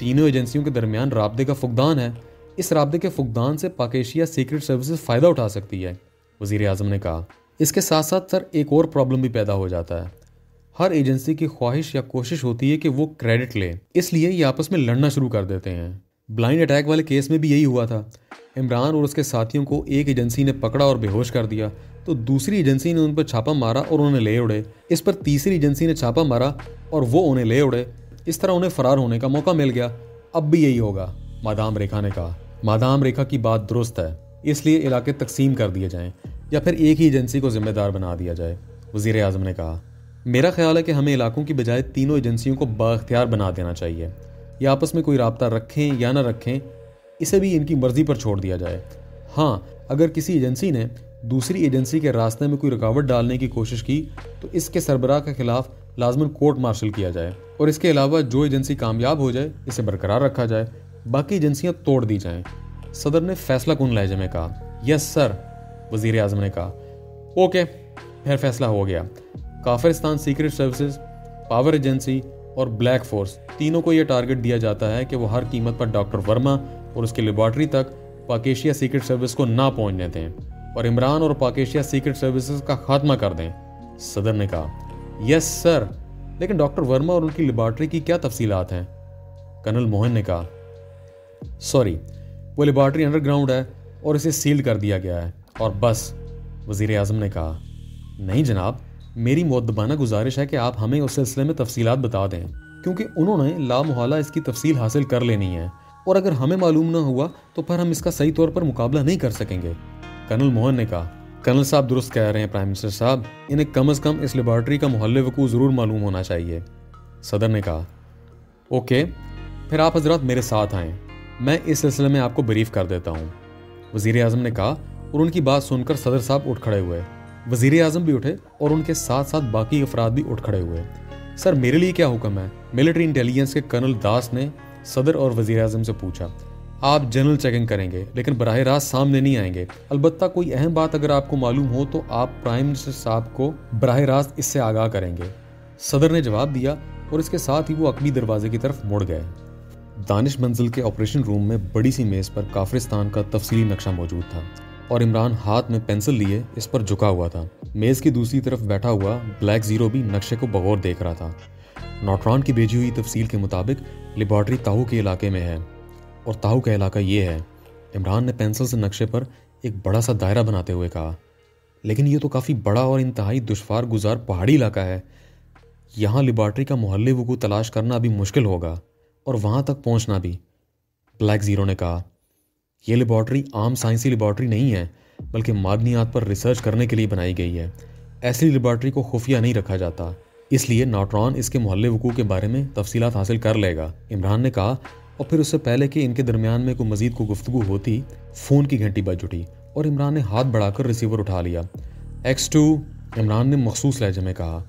तीनों एजेंसियों के दरमियान राब्ते का फुकदान है, इस राब्ते के फुकदान से पाकिस्तान सीक्रेट सर्विस फ़ायदा उठा सकती है। वजीर आजम ने कहा, इसके साथ साथ सर एक और प्रॉब्लम भी पैदा हो जाता है। हर एजेंसी की ख्वाहिश या कोशिश होती है कि वो क्रेडिट ले, इसलिए ये आपस में लड़ना शुरू कर देते हैं। ब्लाइंड अटैक वाले केस में भी यही हुआ था। इमरान और उसके साथियों को एक एजेंसी ने पकड़ा और बेहोश कर दिया, तो दूसरी एजेंसी ने उन पर छापा मारा और उन्हें ले उड़े। इस पर तीसरी एजेंसी ने छापा मारा और वो उन्हें ले उड़े। इस तरह उन्हें फरार होने का मौका मिल गया। अब भी यही होगा, मादाम रेखा ने कहा। मादाम रेखा की बात दुरुस्त है, इसलिए इलाके तकसीम कर दिए जाएं या फिर एक ही एजेंसी को जिम्मेदार बना दिया जाए, वजीर आजम ने कहा। मेरा ख्याल है कि हमें इलाकों की बजाय तीनों एजेंसियों को बाख्तियार बना देना चाहिए। ये आपस में कोई राब्ता रखें या ना रखें, इसे भी इनकी मर्जी पर छोड़ दिया जाए। हाँ, अगर किसी एजेंसी ने दूसरी एजेंसी के रास्ते में कोई रुकावट डालने की कोशिश की तो इसके सरबराह के खिलाफ लाजमन कोर्ट मार्शल किया जाए, और इसके अलावा जो एजेंसी कामयाब हो जाए इसे बरकरार रखा जाए, बाकी एजेंसियां तोड़ दी जाएं। सदर ने फैसला कुन लहजे में कहा। यस सर, वजीर आजम ने कहा। ओके, फिर फैसला हो गया। Kafiristan secret services, power agency और ब्लैक फोर्स, तीनों को यह टारगेट दिया जाता है कि वो हर कीमत पर डॉक्टर वर्मा और उसकी लेबॉर्ट्री तक पाकेशिया सीक्रेट सर्विस को ना पहुंचने दें और इमरान और पाकेशिया सीक्रेट सर्विसेज का खात्मा कर दें, सदर ने कहा। यस सर, लेकिन डॉक्टर वर्मा और उनकी लेबॉर्ट्री की क्या तफसीलात हैं, कर्नल मोहन ने कहा। सॉरी, वो लेबॉर्ट्री अंडरग्राउंड है और इसे सील कर दिया गया है और बस, वजीर आजम ने कहा। नहीं जनाब, मेरी मुद्दबाना गुजारिश है कि आप हमें उस सिलसिले में तफसीलात बता दें, क्योंकि उन्होंने लामोहला इसकी तफसील हासिल कर लेनी है और अगर हमें मालूम ना हुआ तो फिर हम इसका सही तौर पर मुकाबला नहीं कर सकेंगे, कर्नल मोहन ने कहा। कर्नल साहब दुरुस्त कह रहे हैं प्राइम मिनिस्टर साहब, इन्हें कम अज़ कम इस लेबॉर्ट्री का मोहल्ले वकू ज़रूर मालूम होना चाहिए, सदर ने कहा। ओके, फिर आप हजरात मेरे साथ आएँ, मैं इस सिलसिले में आपको ब्रीफ कर देता हूँ, वज़ीर आज़म ने कहा। और उनकी बात सुनकर सदर साहब उठ खड़े हुए। वज़ीर आज़म भी उठे और उनके साथ साथ बाकी अफराद भी उठ खड़े हुए। सर, मेरे लिए क्या हुक्म है, मिलिट्री इंटेलिजेंस के कर्नल दास ने सदर और वज़ीर आज़म से पूछा। आप जनरल चेकिंग करेंगे, लेकिन बराह रास्त सामने नहीं आएंगे। अलबत्ता कोई अहम बात अगर आपको मालूम हो तो आप प्राइम मिनिस्टर साहब को बराह रास्त इससे आगाह करेंगे, सदर ने जवाब दिया और इसके साथ ही वो अकबी दरवाजे की तरफ मुड़ गए। दानिश मंजिल के ऑपरेशन रूम में बड़ी सी मेज़ पर काफिरिस्तान का तफसीली नक्शा मौजूद था और इमरान हाथ में पेंसिल लिए इस पर झुका हुआ था। मेज़ की दूसरी तरफ बैठा हुआ ब्लैक ज़ीरो भी नक्शे को बगौर देख रहा था। नॉटरान की भेजी हुई तफसील के मुताबिक लेबॉर्ट्री ताहू के इलाके में है और ताहू का इलाका ये है, इमरान ने पेंसिल से नक्शे पर एक बड़ा सा दायरा बनाते हुए कहा। लेकिन ये तो काफ़ी बड़ा और इंतहाई दुश्वार गुजार पहाड़ी इलाका है, यहाँ लेबॉर्ट्री का मोहल्ले वकू तलाश करना भी मुश्किल होगा और वहाँ तक पहुँचना भी, ब्लैक ज़ीरो ने कहा। यह लेबॉर्ट्री आम साइंसी लेबॉर्ट्री नहीं है, बल्कि मादनियात पर रिसर्च करने के लिए बनाई गई है। ऐसी लेबॉर्ट्री को खुफिया नहीं रखा जाता, इसलिए नॉटरान इसके मोहल्ले वकू के बारे में तफसीलात हासिल कर लेगा, इमरान ने कहा। और फिर उससे पहले कि इनके दरमियान में कोई मजीद को गुफ्तगू होती, फ़ोन की घंटी बज उठी और इमरान ने हाथ बढ़ाकर रिसीवर उठा लिया। X2, इमरान ने मखसूस लहजे में कहा।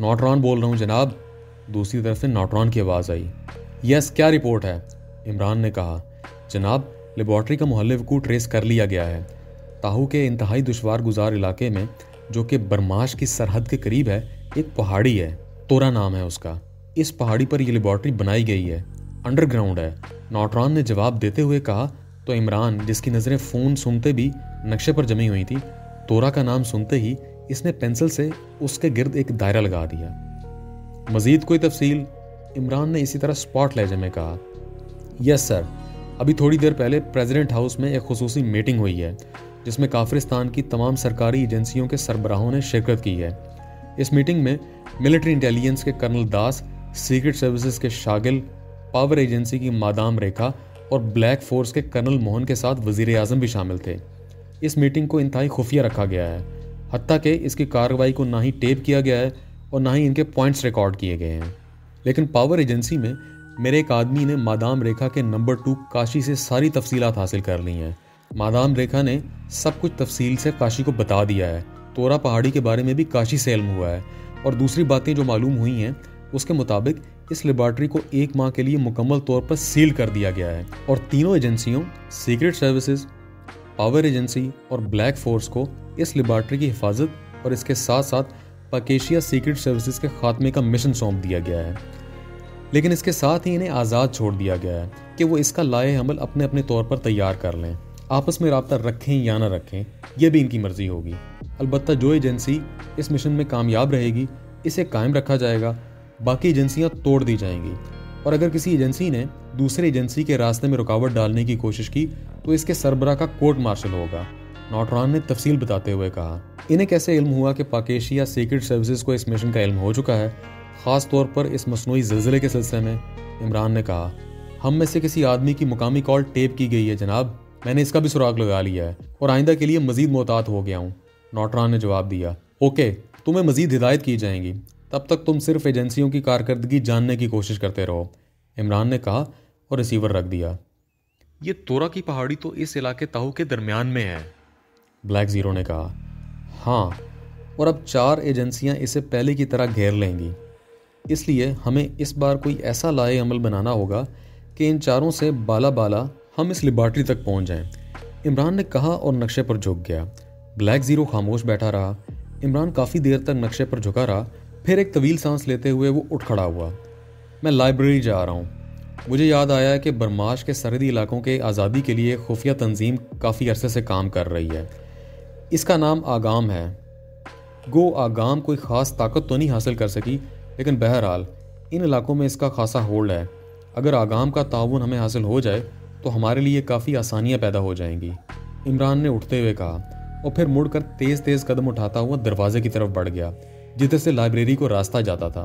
नॉटरान बोल रहा हूँ जनाब, दूसरी तरफ से नॉटरान की आवाज़ आई। यस, क्या रिपोर्ट है, इमरान ने कहा। जनाब, लेबॉर्ट्री का मोहल्ले वकू ट्रेस कर लिया गया है। ताहू के इंतहाई दुश्वार गुजार इलाके में, जो कि बरमाश की सरहद के करीब है, एक पहाड़ी है, तोरा नाम है उसका। इस पहाड़ी पर यह लेबॉर्ट्री बनाई गई है, अंडरग्राउंड है, नॉटरान ने जवाब देते हुए कहा। तो इमरान, जिसकी नज़रें फ़ोन सुनते भी नक्शे पर जमी हुई थी, तोरा का नाम सुनते ही इसने पेंसिल से उसके गिर्द एक दायरा लगा दिया। मज़ीद कोई तफसील, इमरान ने इसी तरह स्पॉट लहजे में कहा। यस सर, अभी थोड़ी देर पहले प्रेसिडेंट हाउस में एक खुसूसी मीटिंग हुई है, जिसमें काफिरिस्तान की तमाम सरकारी एजेंसियों के सरबराहों ने शिरकत की है। इस मीटिंग में मिलिट्री इंटेलिजेंस के कर्नल दास, सीक्रेट सर्विसेज के शागिल, पावर एजेंसी की मादाम रेखा और ब्लैक फोर्स के कर्नल मोहन के साथ वजीर आज़म भी शामिल थे। इस मीटिंग को इंतहाई खुफिया रखा गया है, हत्ता कि इसकी कार्रवाई को ना ही टेप किया गया है और ना ही इनके पॉइंट्स रिकॉर्ड किए गए हैं। लेकिन पावर एजेंसी में मेरे एक आदमी ने मादाम रेखा के नंबर 2 काशी से सारी तफसीलात हासिल कर ली हैं। मादाम रेखा ने सब कुछ तफसील से काशी को बता दिया है। तोरा पहाड़ी के बारे में भी काशी से इल्म हुआ है और दूसरी बातें जो मालूम हुई हैं उसके मुताबिक इस लेबॉर्ट्री को 1 माह के लिए मुकम्मल तौर पर सील कर दिया गया है और तीनों एजेंसियों, सीक्रेट सर्विसेज, पावर एजेंसी और ब्लैक फोर्स को इस लेबॉर्ट्री की हिफाजत और इसके साथ साथ पाकेशिया सीक्रेट सर्विसेज के खात्मे का मिशन सौंप दिया गया है। लेकिन इसके साथ ही इन्हें आज़ाद छोड़ दिया गया है कि वो इसका लाए अमल अपने अपने तौर पर तैयार कर लें। आपस में रब्ता रखें या ना रखें, यह भी इनकी मर्जी होगी। अलबत्ता जो एजेंसी इस मिशन में कामयाब रहेगी इसे कायम रखा जाएगा, बाकी एजेंसियां तोड़ दी जाएंगी। और अगर किसी एजेंसी ने दूसरे एजेंसी के रास्ते में रुकावट डालने की कोशिश की तो इसके सरबराह का कोर्ट मार्शल होगा, नॉटरान ने तफसील बताते हुए कहा। इन्हें कैसे इल्म हुआ कि पाकेशिया सीक्रेट सर्विसेज को इस मिशन का इल्म हो चुका है, ख़ास तौर पर इस मसनूई ज़िलज़ले के सिलसिले में? इमरान ने कहा, हम में से किसी आदमी की मुकामी कॉल टेप की गई है जनाब, मैंने इसका भी सुराग लगा लिया है और आइंदा के लिए मज़ीद मोहतात हो गया हूँ, नॉटरान ने जवाब दिया। ओके, तुम्हें मज़ीद हिदायत की जाएंगी, तब तक तुम सिर्फ एजेंसियों की कारकर्दगी जानने की कोशिश करते रहो, इमरान ने कहा और रिसीवर रख दिया। ये तोरा की पहाड़ी तो इस इलाके ताहू के दरमियान में है, ब्लैक ज़ीरो ने कहा। हाँ, और अब 4 एजेंसियां इसे पहले की तरह घेर लेंगी, इसलिए हमें इस बार कोई ऐसा लाए अमल बनाना होगा कि इन चारों से बाला बाला हम इस लेबॉर्ट्री तक पहुंच जाएं, इमरान ने कहा और नक्शे पर झुक गया। ब्लैक ज़ीरो खामोश बैठा रहा। इमरान काफ़ी देर तक नक्शे पर झुका रहा, फिर एक तवील सांस लेते हुए वो उठ खड़ा हुआ। मैं लाइब्रेरी जा रहा हूँ, मुझे याद आया कि बर्माश के सरहदी इलाकों के आज़ादी के लिए खुफिया तंजीम काफ़ी अरसे से काम कर रही है, इसका नाम आगाम है। गो आगाम कोई ख़ास ताकत तो नहीं हासिल कर सकी, लेकिन बहरहाल इन इलाकों में इसका खासा होल्ड है। अगर आगाम का ताउन हमें हासिल हो जाए तो हमारे लिए काफ़ी आसानियाँ पैदा हो जाएंगी, इमरान ने उठते हुए कहा और फिर मुड़कर तेज़ तेज़ कदम उठाता हुआ दरवाजे की तरफ बढ़ गया जिधर से लाइब्रेरी को रास्ता जाता था।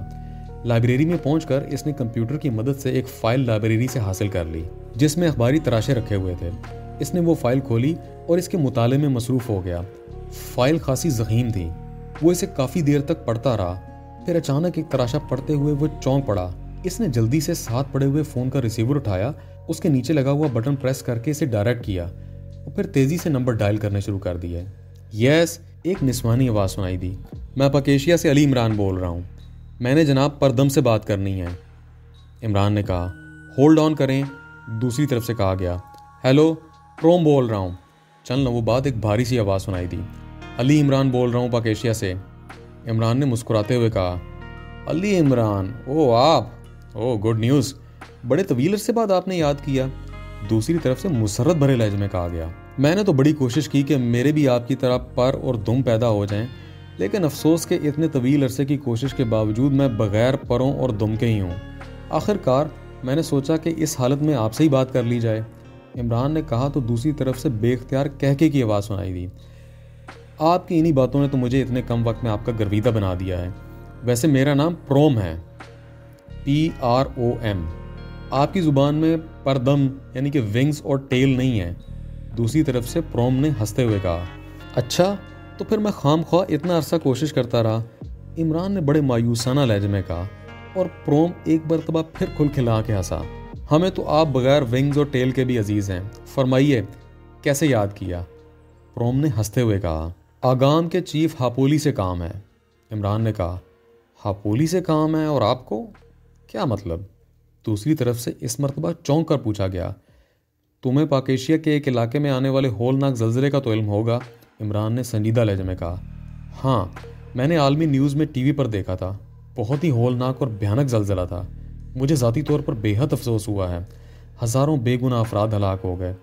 लाइब्रेरी में पहुंचकर इसने कंप्यूटर की मदद से एक फ़ाइल लाइब्रेरी से हासिल कर ली जिसमें अखबारी तराशे रखे हुए थे। इसने वो फ़ाइल खोली और इसके मुताले में मसरूफ़ हो गया। फ़ाइल खासी ज़ख़ीम थी, वो इसे काफ़ी देर तक पढ़ता रहा, फिर अचानक एक तराशा पढ़ते हुए वो चौंक पड़ा। इसने जल्दी से साथ पड़े हुए फ़ोन का रिसीवर उठाया, उसके नीचे लगा हुआ बटन प्रेस करके इसे डायरेक्ट किया और फिर तेज़ी से नंबर डायल करने शुरू कर दिए। यस, एक निस्वानी आवाज़ सुनाई दी। मैं पाकेशिया से अली इमरान बोल रहा हूँ, मैंने जनाब परदम से बात करनी है, इमरान ने कहा। होल्ड ऑन करें, दूसरी तरफ से कहा गया। हेलो, प्रोम बोल रहा हूँ। चल न, वो बात एक भारी सी आवाज़ सुनाई दी। अली इमरान बोल रहा हूँ पाकेशिया से, इमरान ने मुस्कुराते हुए कहा। अली इमरान, ओ आप, ओ गुड न्यूज़, बड़े तवील अरसे बाद आपने याद किया, दूसरी तरफ से मुसरत भरे लहजे में कहा गया। मैंने तो बड़ी कोशिश की कि मेरे भी आपकी तरह पर और दुम पैदा हो जाएं, लेकिन अफसोस के इतने तवील अरसे की कोशिश के बावजूद मैं बग़ैर परों और दुम के ही हूँ। आखिरकार मैंने सोचा कि इस हालत में आपसे ही बात कर ली जाए, इमरान ने कहा तो दूसरी तरफ से बेख्तियार कहके की आवाज़ सुनाई दी। आपकी इन्हीं बातों ने तो मुझे इतने कम वक्त में आपका गर्विदा बना दिया है। वैसे मेरा नाम प्रोम है, PROM, आपकी ज़ुबान में परदम यानी कि विंग्स और टेल नहीं है, दूसरी तरफ से प्रोम ने हंसते हुए कहा। अच्छा, तो फिर मैं खाम खा इतना अरसा कोशिश करता रहा, इमरान ने बड़े मायूसाना लहजे में कहा और प्रोम एक मरतबा फिर खुल खिला के हंसा। हमें तो आप बग़ैर विंग्स और टेल के भी अजीज़ हैं, फरमाइए कैसे याद किया, प्रोम ने हंसते हुए कहा। आगाम के चीफ हापोली से काम है, इमरान ने कहा। हापोली से काम है और आपको क्या मतलब, दूसरी तरफ से इस मरतबा चौंक कर पूछा गया। तुम्हें पाकेशिया के एक इलाके में आने वाले होलनाक ज़लज़ले का तो इल्म होगा, इमरान ने संजीदा लहजे में कहा। हाँ, मैंने आलमी न्यूज़ में टीवी पर देखा था, बहुत ही होलनाक और भयानक ज़लज़ला था, मुझे ज़ाती तौर पर बेहद अफसोस हुआ है, हज़ारों बेगुनाह अफराद हलाक हो गए,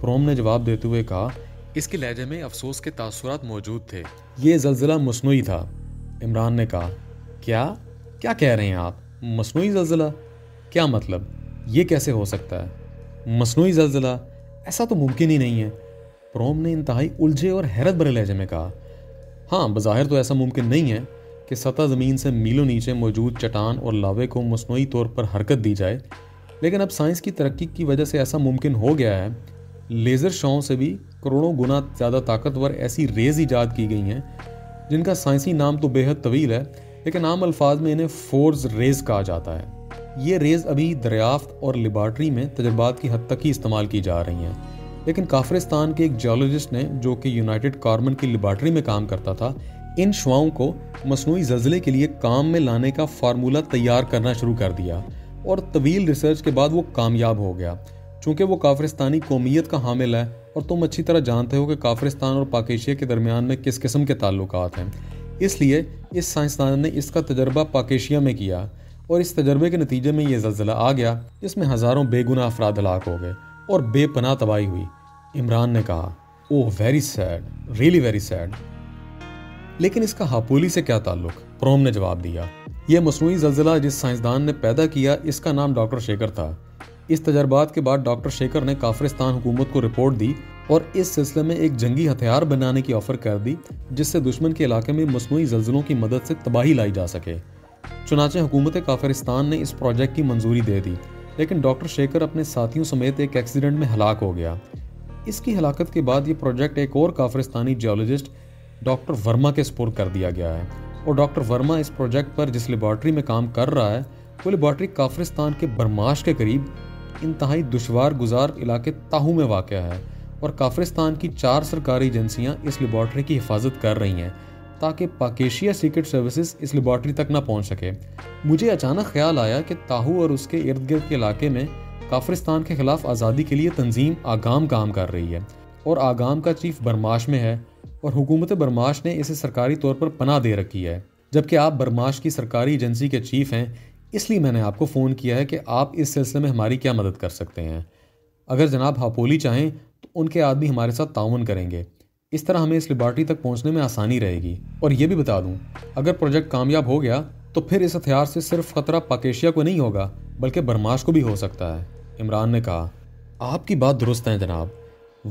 प्रोम ने जवाब देते हुए कहा। इसके लहजे में अफसोस के तासुरात मौजूद थे। ये ज़लज़ला मसनूई था, इमरान ने कहा। क्या क्या कह रहे हैं आप, मसनूई ज़लज़ला? क्या मतलब, ये कैसे हो सकता है मसनूई ज़लज़ला? ऐसा तो मुमकिन ही नहीं है, प्रोम ने इंतहाई उलझे और हैरत भरे लहजे में कहा। हाँ, बज़ाहिर तो ऐसा मुमकिन नहीं है कि सतह ज़मीन से मीलों नीचे मौजूद चट्टान और लावे को मसनूई तौर पर हरकत दी जाए, लेकिन अब साइंस की तरक्की की वजह से ऐसा मुमकिन हो गया है। लेज़र शॉ से भी करोड़ों गुना ज़्यादा ताकतवर ऐसी रेज़ ईजाद की गई हैं जिनका साइंसी नाम तो बेहद तवील है, लेकिन आम अल्फाज में इन्हें फोर्स रेज़ कहा जाता है। ये रेज़ अभी दरियाफ्त और लेबॉर्ट्री में तजर्बात की हद तक ही इस्तेमाल की जा रही हैं, लेकिन काफिरिस्तान के एक जियोलॉजिस्ट ने, जो कि यूनाइटेड कार्मन की लेबॉर्ट्री में काम करता था, इन शुआओं को मसनूई ज़लज़ले के लिए काम में लाने का फार्मूला तैयार करना शुरू कर दिया और तवील रिसर्च के बाद वो कामयाब हो गया। चूँकि वो काफिरिस्तानी कौमियत का हामिल है और तुम अच्छी तरह जानते हो कि काफिरिस्तान और पाकेशिया के दरमियान में किस किस्म के ताल्लुकात हैं, इसलिए इस साइंसदान ने इसका तजर्बा पाकेशिया में किया और इस तजर्बे के नतीजे में यह ज़लज़ला आ गया जिसमें हज़ारों बेगुनाह अफराद हलाक हो गए और बेपनाह तबाही हुई, इमरान ने कहा। Oh very sad, really very sad, लेकिन इसका हापोली से क्या ताल्लुक, प्रोम ने जवाब दिया। यह मस्नूई ज़लज़ला जिस साइंसदान ने पैदा किया, इसका नाम डॉक्टर शेखर था। इस तजर्बात के बाद डॉक्टर शेखर ने काफिरिस्तान हुकूमत को रिपोर्ट दी और इस सिलसिले में एक जंगी हथियार बनाने की ऑफ़र कर दी, जिससे दुश्मन के इलाके में मस्नूई ज़लज़लों की मदद से तबाही लाई जा सके। चुनाचे हुकूमत काफिरिस्तान ने इस प्रोजेक्ट की मंजूरी दे दी, लेकिन डॉक्टर शेखर अपने साथियों समेत एक एक्सीडेंट में हलाक हो गया। इसकी हलाकत के बाद ये प्रोजेक्ट एक और काफिरिस्तानी जियोलॉजिस्ट डॉक्टर वर्मा के सुपुर्द कर दिया गया है और डॉक्टर वर्मा इस प्रोजेक्ट पर जिस लेबॉर्ट्री में काम कर रहा है, वो लेबॉर्ट्री काफिरिस्तान के बरमाश के करीब इंतहाई दुशवार गुजार इलाके ताहू में वाक़ है और काफिरिस्तान की 4 सरकारी एजेंसियाँ इस लेबॉर्ट्री की हिफाजत कर रही हैं ताकि पाकिस्तान सीक्रेट सर्विसेज इस लेबॉर्ट्री तक ना पहुंच सके। मुझे अचानक ख्याल आया कि ताहू और उसके इर्द गिर्द के इलाके में काफिरिस्तान के खिलाफ आज़ादी के लिए तंजीम आगाम काम कर रही है और आगाम का चीफ बर्माश में है और हुकूमत बर्माश ने इसे सरकारी तौर पर पनाह दे रखी है, जबकि आप बर्माश की सरकारी एजेंसी के चीफ हैं, इसलिए मैंने आपको फ़ोन किया है कि आप इस सिलसिले में हमारी क्या मदद कर सकते हैं। अगर जनाब हापोली चाहें तो उनके आदमी हमारे साथ ताउन करेंगे, इस तरह हमें इस लेबॉर्ट्री तक पहुंचने में आसानी रहेगी। और ये भी बता दूं, अगर प्रोजेक्ट कामयाब हो गया तो फिर इस हथियार से सिर्फ खतरा पाकेशिया को नहीं होगा बल्कि बर्माश को भी हो सकता है। इमरान ने कहा, आपकी बात दुरुस्त है जनाब,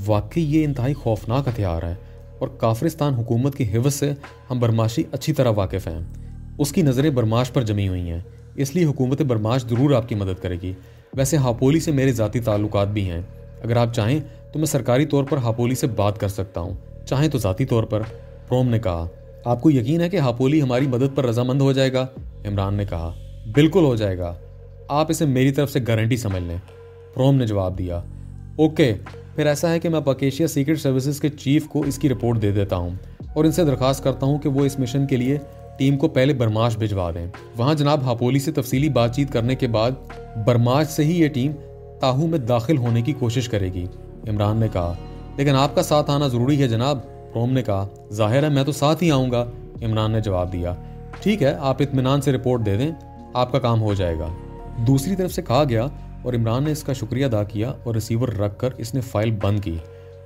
वाकई ये इंतहाई खौफनाक हथियार है और काफिरिस्तान हुकूमत की हिवस से हम बर्माशी अच्छी तरह वाकिफ़ हैं। उसकी नज़रें बर्माश पर जमी हुई हैं, इसलिए हुकूमत बर्माश ज़रूर आपकी मदद करेगी। वैसे हापोली से मेरे ज़ाती ताल्लुकात भी हैं, अगर आप चाहें तो मैं सरकारी तौर पर हापोली से बात कर सकता हूँ, चाहें तो ज़ाती तौर पर। प्रोम ने कहा, आपको यकीन है कि हापोली हमारी मदद पर रजामंद हो जाएगा? इमरान ने कहा, बिल्कुल हो जाएगा, आप इसे मेरी तरफ से गारंटी समझ लें। प्रोम ने जवाब दिया, ओके, फिर ऐसा है कि मैं पाकिस्तान सीक्रेट सर्विसेज के चीफ को इसकी रिपोर्ट दे देता हूँ और इनसे दरख्वास्त करता हूँ कि वो इस मिशन के लिए टीम को पहले बर्माश भिजवा दें। वहाँ जनाब हापोली से तफसीली बातचीत करने के बाद बर्माश से ही ये टीम ताहू में दाखिल होने की कोशिश करेगी। इमरान ने कहा, लेकिन आपका साथ आना ज़रूरी है जनाब। प्रोम ने कहा, जाहिर है मैं तो साथ ही आऊँगा। इमरान ने जवाब दिया, ठीक है, आप इत्मीनान से रिपोर्ट दे दें, आपका काम हो जाएगा। दूसरी तरफ से कहा गया और इमरान ने इसका शुक्रिया अदा किया और रिसीवर रख कर इसने फाइल बंद की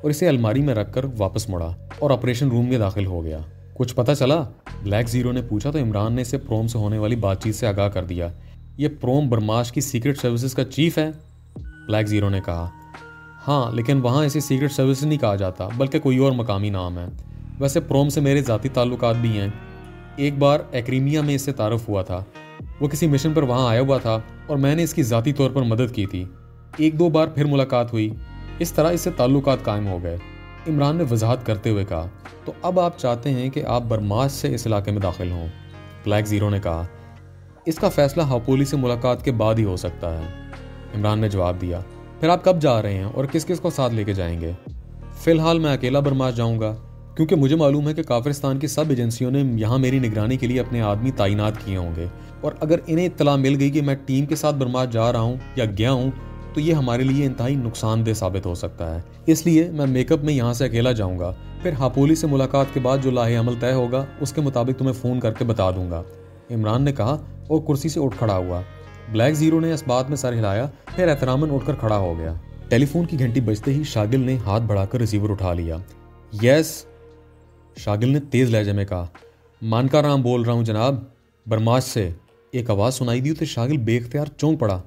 और इसे अलमारी में रख कर वापस मुड़ा और ऑपरेशन रूम में दाखिल हो गया। कुछ पता चला? ब्लैक ज़ीरो ने पूछा तो इमरान ने इसे प्रोम से होने वाली बातचीत से आगाह कर दिया। ये प्रोम बर्माश की सीक्रेट सर्विसेज का चीफ है? ब्लैक ज़ीरो ने कहा, हाँ, लेकिन वहाँ इसे सीक्रेट सर्विस नहीं कहा जाता बल्कि कोई और मकामी नाम है। वैसे प्रोम से मेरे ज़ाती ताल्लुकात भी हैं, एक बार एक्रीमिया में इससे तारुफ हुआ था, वो किसी मिशन पर वहाँ आया हुआ था और मैंने इसकी ज़ाती तौर पर मदद की थी। 1-2 बार फिर मुलाकात हुई, इस तरह इससे ताल्लुकात कायम हो गए। इमरान ने वजाहत करते हुए कहा, तो अब आप चाहते हैं कि आप बर्माश से इस इलाके में दाखिल हों? ब्लैक ज़ीरो ने कहा, इसका फ़ैसला हापोली से मुलाकात के बाद ही हो सकता है। इमरान ने जवाब दिया, फिर आप कब जा रहे हैं और किस किस को साथ लेके जाएंगे? फ़िलहाल मैं अकेला बर्माश जाऊंगा, क्योंकि मुझे मालूम है कि काफिरिस्तान की सब एजेंसियों ने यहाँ मेरी निगरानी के लिए अपने आदमी तैनात किए होंगे और अगर इन्हें इत्तला मिल गई कि मैं टीम के साथ बर्माश जा रहा हूँ या गया हूँ तो ये हमारे लिए इंतहाई नुकसानदेह साबित हो सकता है। इसलिए मैं मेकअप में यहाँ से अकेला जाऊँगा, फिर हापोली से मुलाकात के बाद जो लाहे अमल तय होगा उसके मुताबिक तुम्हें फ़ोन करके बता दूँगा। इमरान ने कहा और कुर्सी से उठ खड़ा हुआ। ब्लैक ज़ीरो ने इस बात में सर हिलाया, फिर एहतरामन उठकर खड़ा हो गया। टेलीफोन की घंटी बजते ही शागिल ने हाथ बढ़ाकर रिसीवर उठा लिया। यस, शागिल ने तेज़ लहजे में कहा, मानका राम बोल रहा हूँ जनाब, बर्माश से। एक आवाज़ सुनाई दी तो शागिल बेख्तियार चौंक पड़ा।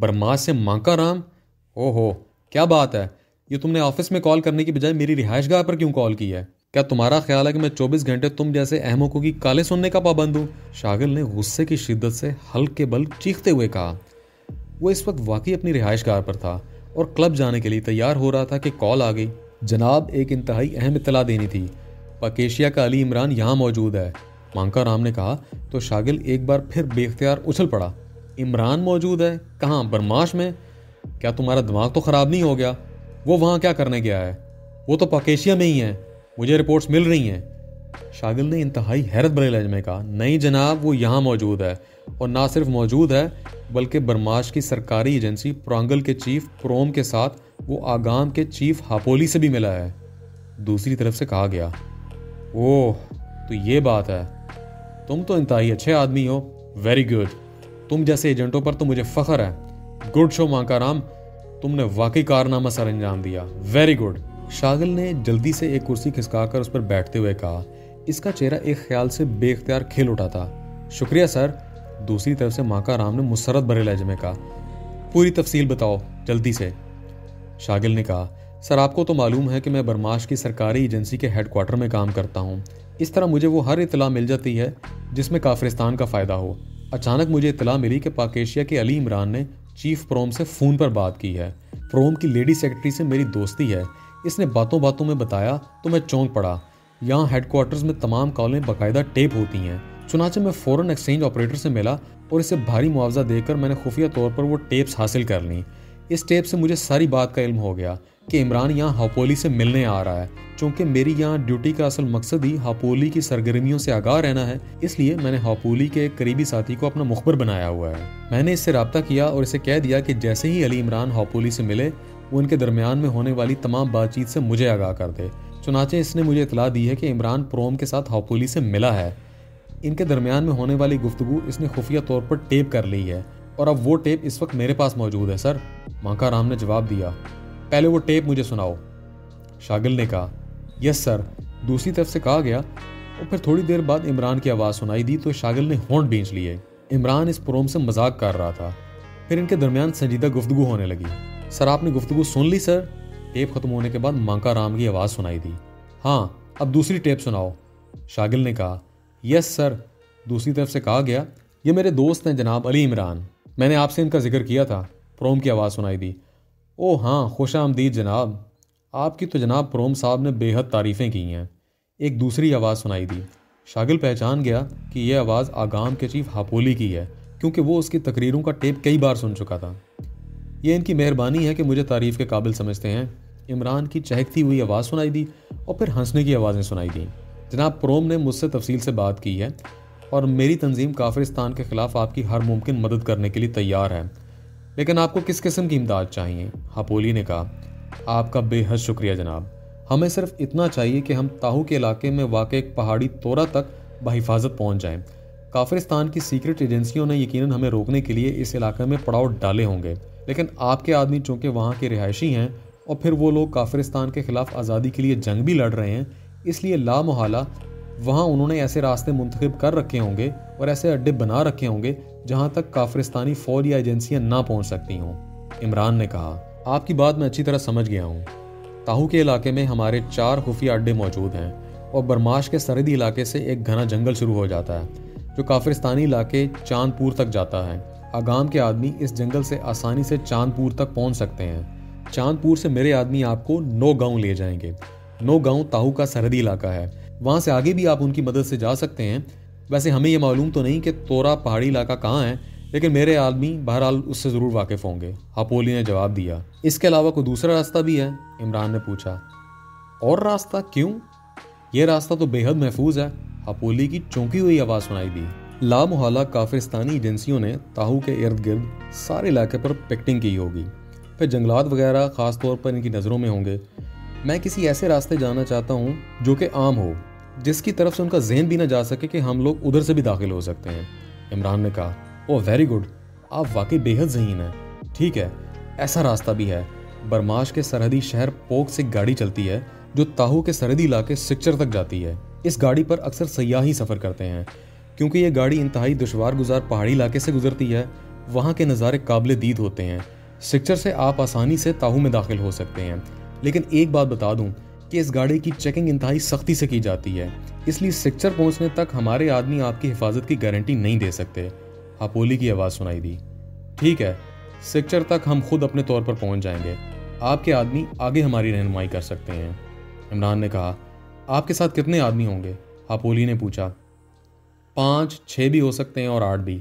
बर्माश से मानका राम? ओहो, क्या बात है, ये तुमने ऑफिस में कॉल करने की बजाय मेरी रिहाइशगाह पर क्यों कॉल की है? क्या तुम्हारा ख्याल है कि मैं 24 घंटे तुम जैसे अहमकों की काले सुनने का पाबंद हूँ? शागिल ने गुस्से की शिद्दत से हल्के बल चीखते हुए कहा। वो इस वक्त वाकई अपनी रिहाइशगाह पर था और क्लब जाने के लिए तैयार हो रहा था कि कॉल आ गई। जनाब, एक इंतहाई अहम इतला देनी थी, पाकेशिया का अली इमरान यहाँ मौजूद है, मानका राम ने कहा तो शागिल एक बार फिर बेख्तियार उछल पड़ा। इमरान मौजूद है? कहाँ? बर्माश में? क्या तुम्हारा दिमाग तो ख़राब नहीं हो गया? वो वहाँ क्या करने गया है? वो तो पाकेशिया में ही है, मुझे रिपोर्ट्स मिल रही हैं। शागिल ने इंतहाई हैरत भरे लहजे में कहा, नहीं जनाब, वो यहाँ मौजूद है और ना सिर्फ मौजूद है बल्कि बर्माश की सरकारी एजेंसी प्रांगल के चीफ प्रोम के साथ वो आगाम के चीफ हापोली से भी मिला है। दूसरी तरफ से कहा गया, ओह तो ये बात है, तुम तो इंतहाई अच्छे आदमी हो, वेरी गुड, तुम जैसे एजेंटों पर तो मुझे फ़ख्र है, गुड शो मानका राम, तुमने वाकई कारनामा सर अंजाम दिया, वेरी गुड। शागिल ने जल्दी से एक कुर्सी खिसकाकर उस पर बैठते हुए कहा। इसका चेहरा एक ख्याल से बेख्तियार खिल उठा था। शुक्रिया सर, दूसरी तरफ से मांका राम ने मुसरत भरे लहजे में कहा, पूरी तफसील बताओ जल्दी से। शागिल ने कहा, सर आपको तो मालूम है कि मैं बरमाश की सरकारी एजेंसी के हेडक्वार्टर में काम करता हूँ। इस तरह मुझे वो हर इतला मिल जाती है जिसमें काफिरिस्तान का फ़ायदा हो। अचानक मुझे इतला मिली कि पाकेशिया के अली इमरान ने चीफ प्रोम से फ़ोन पर बात की है। प्रोम की लेडी सेक्रेटरी से मेरी दोस्ती है, इसने बातों बातों में बताया तो मैं चौंक पड़ा। यहाँ हेडक्वार्टर्स में तमाम कॉलें बाकायदा टेप होती हैं। चुनाचे मैं फ़ौरन एक्सचेंज ऑपरेटर से मिला और इसे भारी मुआवजा देकर मैंने खुफिया तौर पर वो टेप्स हासिल कर लीं। इस टेप से मुझे सारी बात का इल्म हो गया कि इमरान यहाँ हापोली से मिलने आ रहा है। चूँकि मेरी यहाँ ड्यूटी का असल मकसद ही हापोली की सरगर्मियों से आगाह रहना है, इसलिए मैंने हापोली के एक करीबी साथी को अपना मुखबर बनाया हुआ है। मैंने इससे राब्ता किया और इसे कह दिया कि जैसे ही अली इमरान हापोली से मिले वो उनके दरमियान में होने वाली तमाम बातचीत से मुझे आगाह कर दे। चुनाचे इसने मुझे इतला दी है कि इमरान प्रोम के साथ हापोली से मिला है। इनके दरमियान में होने वाली गुफ्तगू इसने खुफिया तौर पर टेप कर ली है और अब वो टेप इस वक्त मेरे पास मौजूद है सर। मांका राम ने जवाब दिया, पहले वो टेप मुझे सुनाओ। शागिल ने कहा, यस सर। दूसरी तरफ से कहा गया और फिर थोड़ी देर बाद इमरान की आवाज़ सुनाई दी तो शागिल ने होंठ बींच लिए। इमरान इस प्रोम से मजाक कर रहा था। फिर इनके दरमियान संजीदा गुफ्तगू होने लगी। सर आपने गुफ्तगू सुन ली सर? टेप खत्म होने के बाद मांका राम की आवाज़ सुनाई दी। हाँ अब दूसरी टेप सुनाओ। शागिल ने कहा, यस सर। दूसरी तरफ से कहा गया, ये मेरे दोस्त हैं जनाब अली इमरान, मैंने आपसे इनका जिक्र किया था। प्रोम की आवाज़ सुनाई दी। ओ हाँ खुश आमदीद जनाब, आपकी तो जनाब प्रोम साहब ने बेहद तारीफ़ें की हैं। एक दूसरी आवाज़ सुनाई दी। शागिल पहचान गया कि यह आवाज़ आगाम के चीफ हापोली की है क्योंकि वो उसकी तकरीरों का टेप कई बार सुन चुका था। ये इनकी मेहरबानी है कि मुझे तारीफ़ के काबिल समझते हैं। इमरान की चहकती हुई आवाज़ सुनाई दी और फिर हंसने की आवाज़ें सुनाई दी। जनाब प्रोम ने मुझसे तफसील से बात की है और मेरी तंजीम काफिरिस्तान के ख़िलाफ़ आपकी हर मुमकिन मदद करने के लिए तैयार है, लेकिन आपको किस किस्म की इमदाद चाहिए? हापोली ने कहा, आपका बेहद शुक्रिया जनाब, हमें सिर्फ इतना चाहिए कि हम ताहू के इलाके में वाक़ एक पहाड़ी तोरा तक बहिफाजत पहुँच जाएं। काफिरिस्तान की सीक्रेट एजेंसियों ने यकीनन हमें रोकने के लिए इस इलाके में पड़ाव डाले होंगे, लेकिन आपके आदमी चूँकि वहाँ के रिहायशी हैं और फिर वो लोग काफिरिस्तान के ख़िलाफ़ आज़ादी के लिए जंग भी लड़ रहे हैं, इसलिए लामोहाला वहाँ उन्होंने ऐसे रास्ते मुंतखब कर रखे होंगे और ऐसे अड्डे बना रखे होंगे जहाँ तक काफिरिस्तानी फ़ौज या एजेंसियाँ ना पहुँच सकती हों। इमरान ने कहा, आपकी बात मैं अच्छी तरह समझ गया हूँ। ताहू के इलाके में हमारे 4 खुफिया अड्डे मौजूद हैं और बरमाश के सरहदी इलाके से एक घना जंगल शुरू हो जाता है जो काफिरिस्तानी इलाके चांदपुर तक जाता है। आगाम के आदमी इस जंगल से आसानी से चांदपुर तक पहुँच सकते हैं। चांदपुर से मेरे आदमी आपको 9 गाँव ले जाएंगे। 9 गाँव ताहू का सरहदी इलाका है, वहाँ से आगे भी आप उनकी मदद से जा सकते हैं। वैसे हमें यह मालूम तो नहीं कि तोरा पहाड़ी इलाका कहाँ है, लेकिन मेरे आदमी बहरहाल उससे ज़रूर वाकिफ़ होंगे। हापोली ने जवाब दिया। इसके अलावा कोई दूसरा रास्ता भी है? इमरान ने पूछा। और रास्ता क्यों? यह रास्ता तो बेहद महफूज है, हापोली की चौंकी हुई आवाज़ सुनाई दी। लामोहाला काफिरिस्तानी एजेंसियों ने ताहू के इर्द गिर्द सारे इलाके पर पिकेटिंग की होगी, फिर जंगलात वगैरह ख़ास तौर पर इनकी नज़रों में होंगे। मैं किसी ऐसे रास्ते जाना चाहता हूँ जो कि आम हो, जिसकी तरफ से उनका जहन भी ना जा सके कि हम लोग उधर से भी दाखिल हो सकते हैं। इमरान ने कहा, ओह वेरी गुड, आप वाकई बेहद ज़हीन हैं। ठीक है, ऐसा रास्ता भी है। बरमाश के सरहदी शहर पोक से गाड़ी चलती है जो ताहू के सरहदी इलाके सिक्चर तक जाती है। इस गाड़ी पर अक्सर सयाह ही सफ़र करते हैं क्योंकि ये गाड़ी इंतहाई दुशवार गुजार पहाड़ी इलाके से गुजरती है। वहाँ के नज़ारे काबिल दीद होते हैं। सिक्चर से आप आसानी से ताहू में दाखिल हो सकते हैं, लेकिन एक बात बता दूं कि इस गाड़ी की चेकिंग इंतहाई सख्ती से की जाती है, इसलिए सिक्चर पहुंचने तक हमारे आदमी आपकी हिफाजत की गारंटी नहीं दे सकते। हापोली की आवाज़ सुनाई दी। ठीक है, सिक्चर तक हम खुद अपने तौर पर पहुंच जाएंगे, आपके आदमी आगे हमारी रहनुमाई कर सकते हैं। इमरान ने कहा, आपके साथ कितने आदमी होंगे? हापोली ने पूछा। 5, 6 भी हो सकते हैं और 8 भी,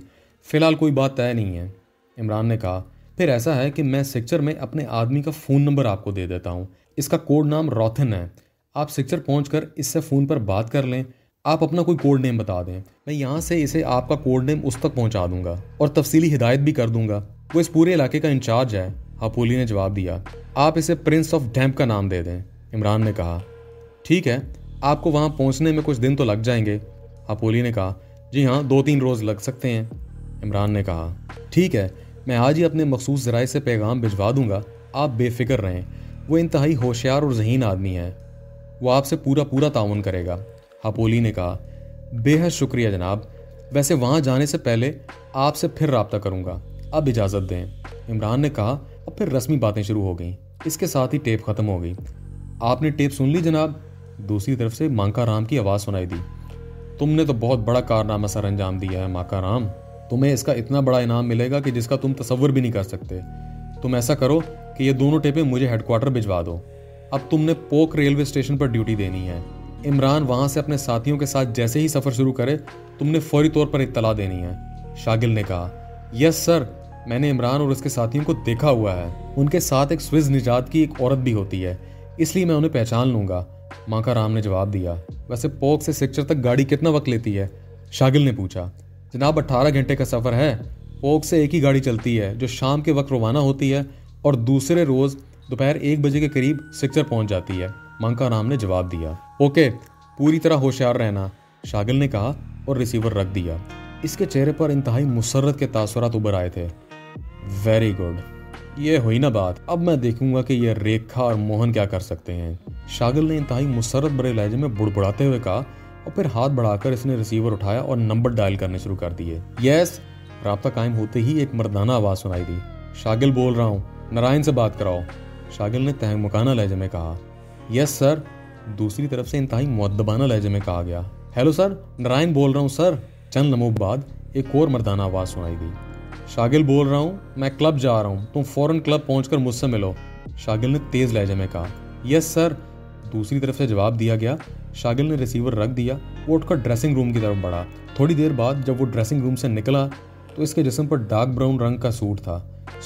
फ़िलहाल कोई बात तय नहीं है। इमरान ने कहा, फिर ऐसा है कि मैं सिक्चर में अपने आदमी का फ़ोन नंबर आपको दे देता हूँ। इसका कोड नाम रॉथन है। आप सिक्चर पहुँचकर इससे फ़ोन पर बात कर लें। आप अपना कोई कोड नेम बता दें, मैं यहाँ से इसे आपका कोड नेम उस तक पहुँचा दूँगा और तफसीली हिदायत भी कर दूँगा। वो इस पूरे इलाके का इंचार्ज है। हापोली ने जवाब दिया। आप इसे प्रिंस ऑफ डैम्प का नाम दे दें। इमरान ने कहा, ठीक है, आपको वहाँ पहुँचने में कुछ दिन तो लग जाएंगे। हापोली ने कहा, जी हाँ, 2-3 रोज़ लग सकते हैं। इमरान ने कहा, ठीक है, मैं आज ही अपने मखसूस ज़राए से पैगाम भिजवा दूंगा, आप बेफिक्र रहें। वो इंतहाई होशियार और ज़हीन आदमी है, वो आपसे पूरा ताउन करेगा। हापोली ने कहा, बेहद शुक्रिया जनाब, वैसे वहाँ जाने से पहले आपसे फिर रब्ता करूँगा, अब इजाज़त दें, इमरान ने कहा। और फिर रस्मी बातें शुरू हो गईं। इसके साथ ही टेप ख़त्म हो गई। आपने टेप सुन ली जनाब? दूसरी तरफ से मांका राम की आवाज़ सुनाई दी। तुमने तो बहुत बड़ा कारनामा सर अंजाम दिया है मांका राम, तुम्हें इसका इतना बड़ा इनाम मिलेगा कि जिसका तुम तसव्वुर भी नहीं कर सकते। तुम ऐसा करो कि ये दोनों टेपें मुझे हेडक्वार्टर भिजवा दो। अब तुमने पोक रेलवे स्टेशन पर ड्यूटी देनी है। इमरान वहाँ से अपने साथियों के साथ जैसे ही सफ़र शुरू करे, तुमने फौरी तौर पर इत्तला देनी है। शागिल ने कहा, यस सर, मैंने इमरान और उसके साथियों को देखा हुआ है। उनके साथ एक स्विस निजात की एक औरत भी होती है, इसलिए मैं उन्हें पहचान लूँगा, मांका राम ने जवाब दिया। वैसे पोक से सिक्चर तक गाड़ी कितना वक्त लेती है? शागिल ने पूछा। जनाब 18 घंटे का सफ़र है। पोक से एक ही गाड़ी चलती है जो शाम के वक्त रवाना होती है और दूसरे रोज़ दोपहर 1 बजे के करीब सिक्चर पहुंच जाती है, मांका राम ने जवाब दिया। ओके, पूरी तरह होशियार रहना, शागिल ने कहा और रिसीवर रख दिया। इसके चेहरे पर इंतहाई मुसरत के तासुरात उभर आए थे। वेरी गुड, ये हुई ना बात। अब मैं देखूंगा कि ये रेखा और मोहन क्या कर सकते हैं, शागिल ने इंतहाई मुसरत भरे लहजे में बुड़बुड़ाते हुए कहा। और फिर हाथ बढ़ाकर इसने रिसीवर उठाया और नंबर डायल करने शुरू कर दिए। यस, राब्ता कायम होते ही एक मर्दाना आवाज़ सुनाई दी। शागिल बोल रहा हूँ, नारायण से बात कराओ, शागिल ने तहमुकाना लहजे में कहा। यस सर, दूसरी तरफ से इंतहाई मुअद्दबाना लहजे में कहा गया। हेलो सर, नारायण बोल रहा हूँ सर। चंद लम्हों बाद एक और मर्दाना आवाज़ सुनाई दी। शागिल बोल रहा हूँ, मैं क्लब जा रहा हूँ, तुम फौरन क्लब पहुंचकर मुझसे मिलो, शागिल ने तेज़ लहजे में कहा। यस सर, दूसरी तरफ से जवाब दिया गया। शागिल ने रिसीवर रख दिया। वो उठकर ड्रेसिंग रूम की तरफ बढ़ा। थोड़ी देर बाद जब वो ड्रेसिंग रूम से निकला तो इसके जिस्म पर डार्क ब्राउन रंग का सूट था,